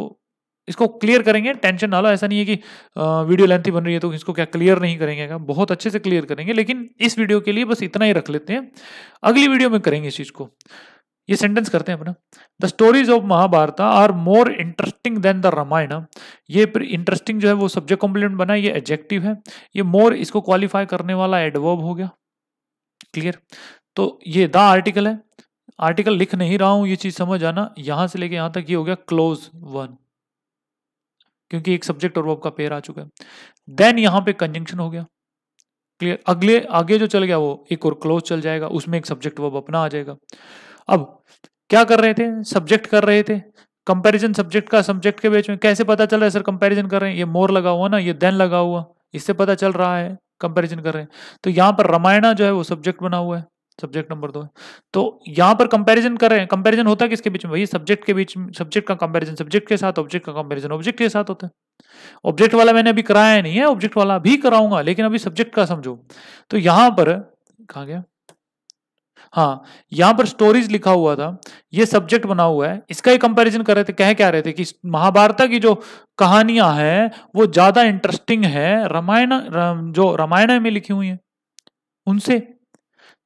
इसको क्लियर करेंगे, टेंशन ना लो। ऐसा नहीं है कि वीडियो लेंथी बन रही है तो इसको क्या क्लियर नहीं करेंगे, क्या बहुत अच्छे से क्लियर करेंगे। लेकिन इस वीडियो के लिए बस इतना ही रख लेते हैं, अगली वीडियो में करेंगे इस चीज़ को। ये सेंटेंस करते हैं अपना, the stories of Mahabharata are more interesting than the Ramayana. ये इंटरेस्टिंग जो है वो सब्जेक्ट कॉम्प्लीमेंट बना, ये एडजेक्टिव है, ये मोर इसको क्वालिफाई करने वाला एडवर्ब हो गया। क्लियर? तो ये द आर्टिकल है, आर्टिकल लिख नहीं रहा हूँ, ये चीज़ समझ आना। यहाँ से लेके यहाँ तक ये हो गया क्लोज वन, क्योंकि एक सब्जेक्ट और वर्ब का पेयर आ चुका है। देन यहाँ पे कंजंक्शन हो गया। क्लियर? अगले आगे जो चल गया वो एक और क्लोज चल जाएगा, उसमें एक सब्जेक्ट वर्ब अपना आ जाएगा। अब क्या कर रहे थे? सब्जेक्ट कर रहे थे, कंपैरिजन सब्जेक्ट का सब्जेक्ट के बीच में। कैसे पता चल रहा है सर कंपैरिजन कर रहे हैं? ये मोर लगा हुआ ना, ये देन लगा हुआ, इससे पता चल रहा है कंपैरिजन कर रहे हैं। तो यहाँ पर रामायण जो है वो सब्जेक्ट बना हुआ है, सब्जेक्ट नंबर दो है। तो यहाँ पर कंपैरिजन कर रहे हैं। कंपैरिजन होता है किसके बीच में? वही सब्जेक्ट के बीच में। सब्जेक्ट का कंपैरिजन सब्जेक्ट के साथ, ऑब्जेक्ट का कंपैरिजन ऑब्जेक्ट के साथ होता है। ऑब्जेक्ट वाला मैंने अभी कराया नहीं है, ऑब्जेक्ट वाला भी कराऊंगा, लेकिन अभी सब्जेक्ट का समझो। तो यहाँ पर कहाँ गया? हाँ, यहाँ पर स्टोरीज लिखा हुआ था, ये सब्जेक्ट बना हुआ है, इसका ही कंपैरिजन कर रहे थे। कह क्या रहे थे कि महाभारत की जो कहानियां हैं वो ज्यादा इंटरेस्टिंग है रामायण, जो रामायण में लिखी हुई है उनसे।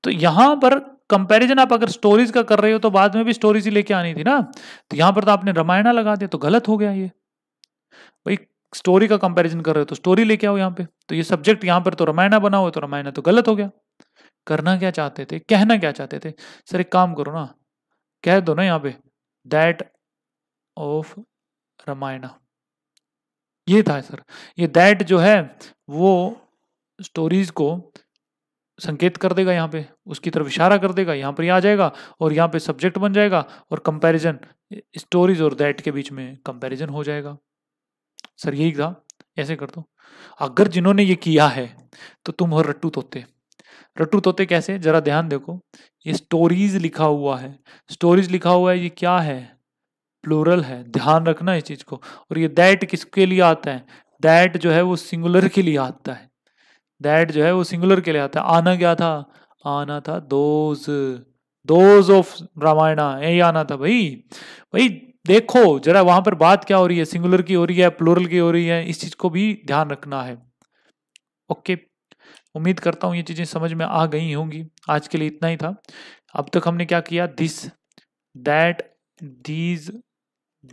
तो यहां पर कंपैरिजन आप अगर स्टोरीज का कर रहे हो तो बाद में भी स्टोरीज ही लेके आनी थी ना, तो यहां पर तो आपने रामायण लगा दिया, तो गलत हो गया ये। भाई स्टोरी का कंपैरिजन कर रहे हो तो स्टोरी लेके आओ यहाँ पे, तो ये सब्जेक्ट यहाँ पर तो रामायण बना हुआ, तो रामायण तो गलत हो गया। करना क्या चाहते थे, कहना क्या चाहते थे? सर एक काम करो ना, कह दो ना यहाँ पे दैट ऑफ रामायण, ये था सर। ये दैट जो है वो स्टोरीज को संकेत कर देगा, यहाँ पे उसकी तरफ इशारा कर देगा, यहाँ पर ये आ जाएगा और यहाँ पे सब्जेक्ट बन जाएगा और कंपैरिजन स्टोरीज और दैट के बीच में कंपैरिजन हो जाएगा। सर यही था, ऐसे कर दो। अगर जिन्होंने ये किया है तो तुम हो रट्टू तोते। रट्टू तोते कैसे? जरा ध्यान देखो, ये स्टोरीज लिखा हुआ है, स्टोरीज लिखा हुआ है, ये क्या है? प्लूरल है, ध्यान रखना इस चीज़ को। और ये दैट किसके लिए आता है? दैट जो है वो सिंगुलर के लिए आता है, दैट जो है वो सिंगुलर के लिए आता है। आना क्या था? आना था दोज, दोज ऑफ रामायण, यही आना था। भाई भाई देखो जरा वहां पर बात क्या हो रही है, सिंगुलर की हो रही है, प्लूरल की हो रही है, इस चीज को भी ध्यान रखना है। ओके, उम्मीद करता हूँ ये चीजें समझ में आ गई होंगी। आज के लिए इतना ही था। अब तक हमने क्या किया? दिस, दैट, दीज,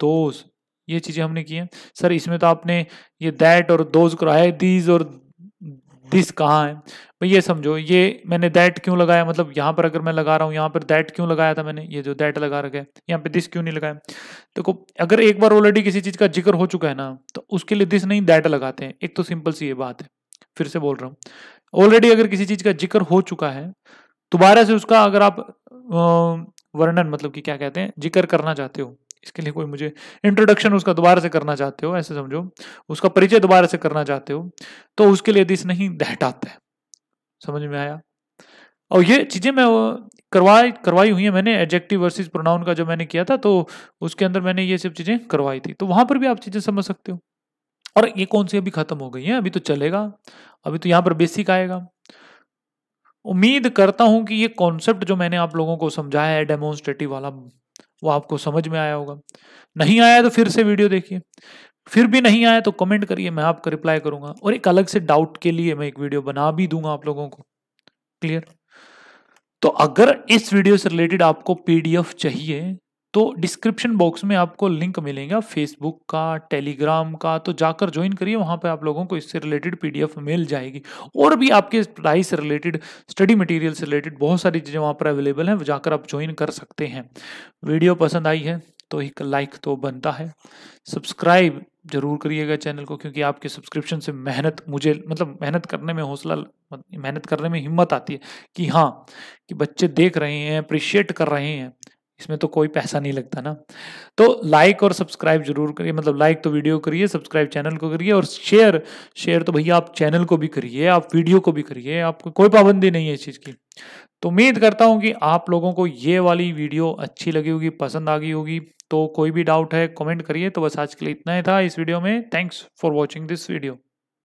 दोज, ये चीजें हमने की हैं। सर इसमें तो आपने ये दैट और दोज कराया, दीज और दिस कहाँ है? भाई ये समझो, ये मैंने दैट क्यों लगाया, मतलब यहाँ पर अगर मैं लगा रहा हूँ, यहाँ पर दैट क्यों लगाया था मैंने, ये जो दैट लगा रखा है, यहाँ पे दिस क्यों नहीं लगाया? देखो अगर एक बार ऑलरेडी किसी चीज़ का जिक्र हो चुका है ना, तो उसके लिए दिस नहीं दैट लगाते हैं। एक तो सिंपल सी ये बात है, फिर से बोल रहा हूँ, ऑलरेडी अगर किसी चीज़ का जिक्र हो चुका है, दोबारा से उसका अगर आप वर्णन, मतलब कि क्या कहते हैं, जिक्र करना चाहते हो, इसके लिए कोई मुझे इंट्रोडक्शन उसका दोबारा से करना चाहते हो, ऐसे समझो, उसका परिचय दोबारा से करना चाहते हो, तो उसके लिए दिस नहीं दैट आता है। समझ में आया? और ये चीज़ें मैं करवाई करवाई हुई है मैंने, एडजेक्टिव वर्सेस प्रोनाउन का जो मैंने किया था, तो उसके अंदर मैंने ये सब चीज़ें करवाई थी, तो वहाँ पर भी आप चीज़ें समझ सकते हो। और ये कौन सी अभी ख़त्म हो गई है, अभी तो चलेगा, अभी तो यहाँ पर बेसिक आएगा। उम्मीद करता हूँ कि ये कॉन्सेप्ट जो मैंने आप लोगों को समझाया है डेमोन्स्ट्रेटिव वाला, वो आपको समझ में आया होगा। नहीं आया तो फिर से वीडियो देखिए, फिर भी नहीं आया तो कमेंट करिए, मैं आपका रिप्लाई करूंगा। और एक अलग से डाउट के लिए मैं एक वीडियो बना भी दूंगा आप लोगों को, क्लियर। तो अगर इस वीडियो से रिलेटेड आपको पीडीएफ चाहिए तो डिस्क्रिप्शन बॉक्स में आपको लिंक मिलेगा फेसबुक का, टेलीग्राम का, तो जाकर ज्वाइन करिए। वहाँ पे आप लोगों को इससे रिलेटेड पीडीएफ मिल जाएगी और भी आपके पढ़ाई से रिलेटेड, स्टडी मटेरियल से रिलेटेड बहुत सारी चीज़ें वहाँ पर अवेलेबल हैं, जाकर आप ज्वाइन कर सकते हैं। वीडियो पसंद आई है तो एक लाइक तो बनता है, सब्सक्राइब जरूर करिएगा चैनल को, क्योंकि आपके सब्सक्रिप्शन से मेहनत मुझे मतलब मेहनत करने में हौसला, मेहनत करने में हिम्मत आती है कि हाँ कि बच्चे देख रहे हैं, अप्रिशिएट कर रहे हैं, इसमें तो कोई पैसा नहीं लगता ना। तो लाइक और सब्सक्राइब जरूर करिए, मतलब लाइक तो वीडियो करिए, सब्सक्राइब चैनल को करिए, और शेयर शेयर तो भैया आप चैनल को भी करिए, आप वीडियो को भी करिए, आपको कोई पाबंदी नहीं है इस चीज़ की। तो उम्मीद करता हूँ कि आप लोगों को ये वाली वीडियो अच्छी लगी होगी, पसंद आ गई होगी। तो कोई भी डाउट है कमेंट करिए। तो बस आज के लिए इतना ही था इस वीडियो में। Thanks for watching this video.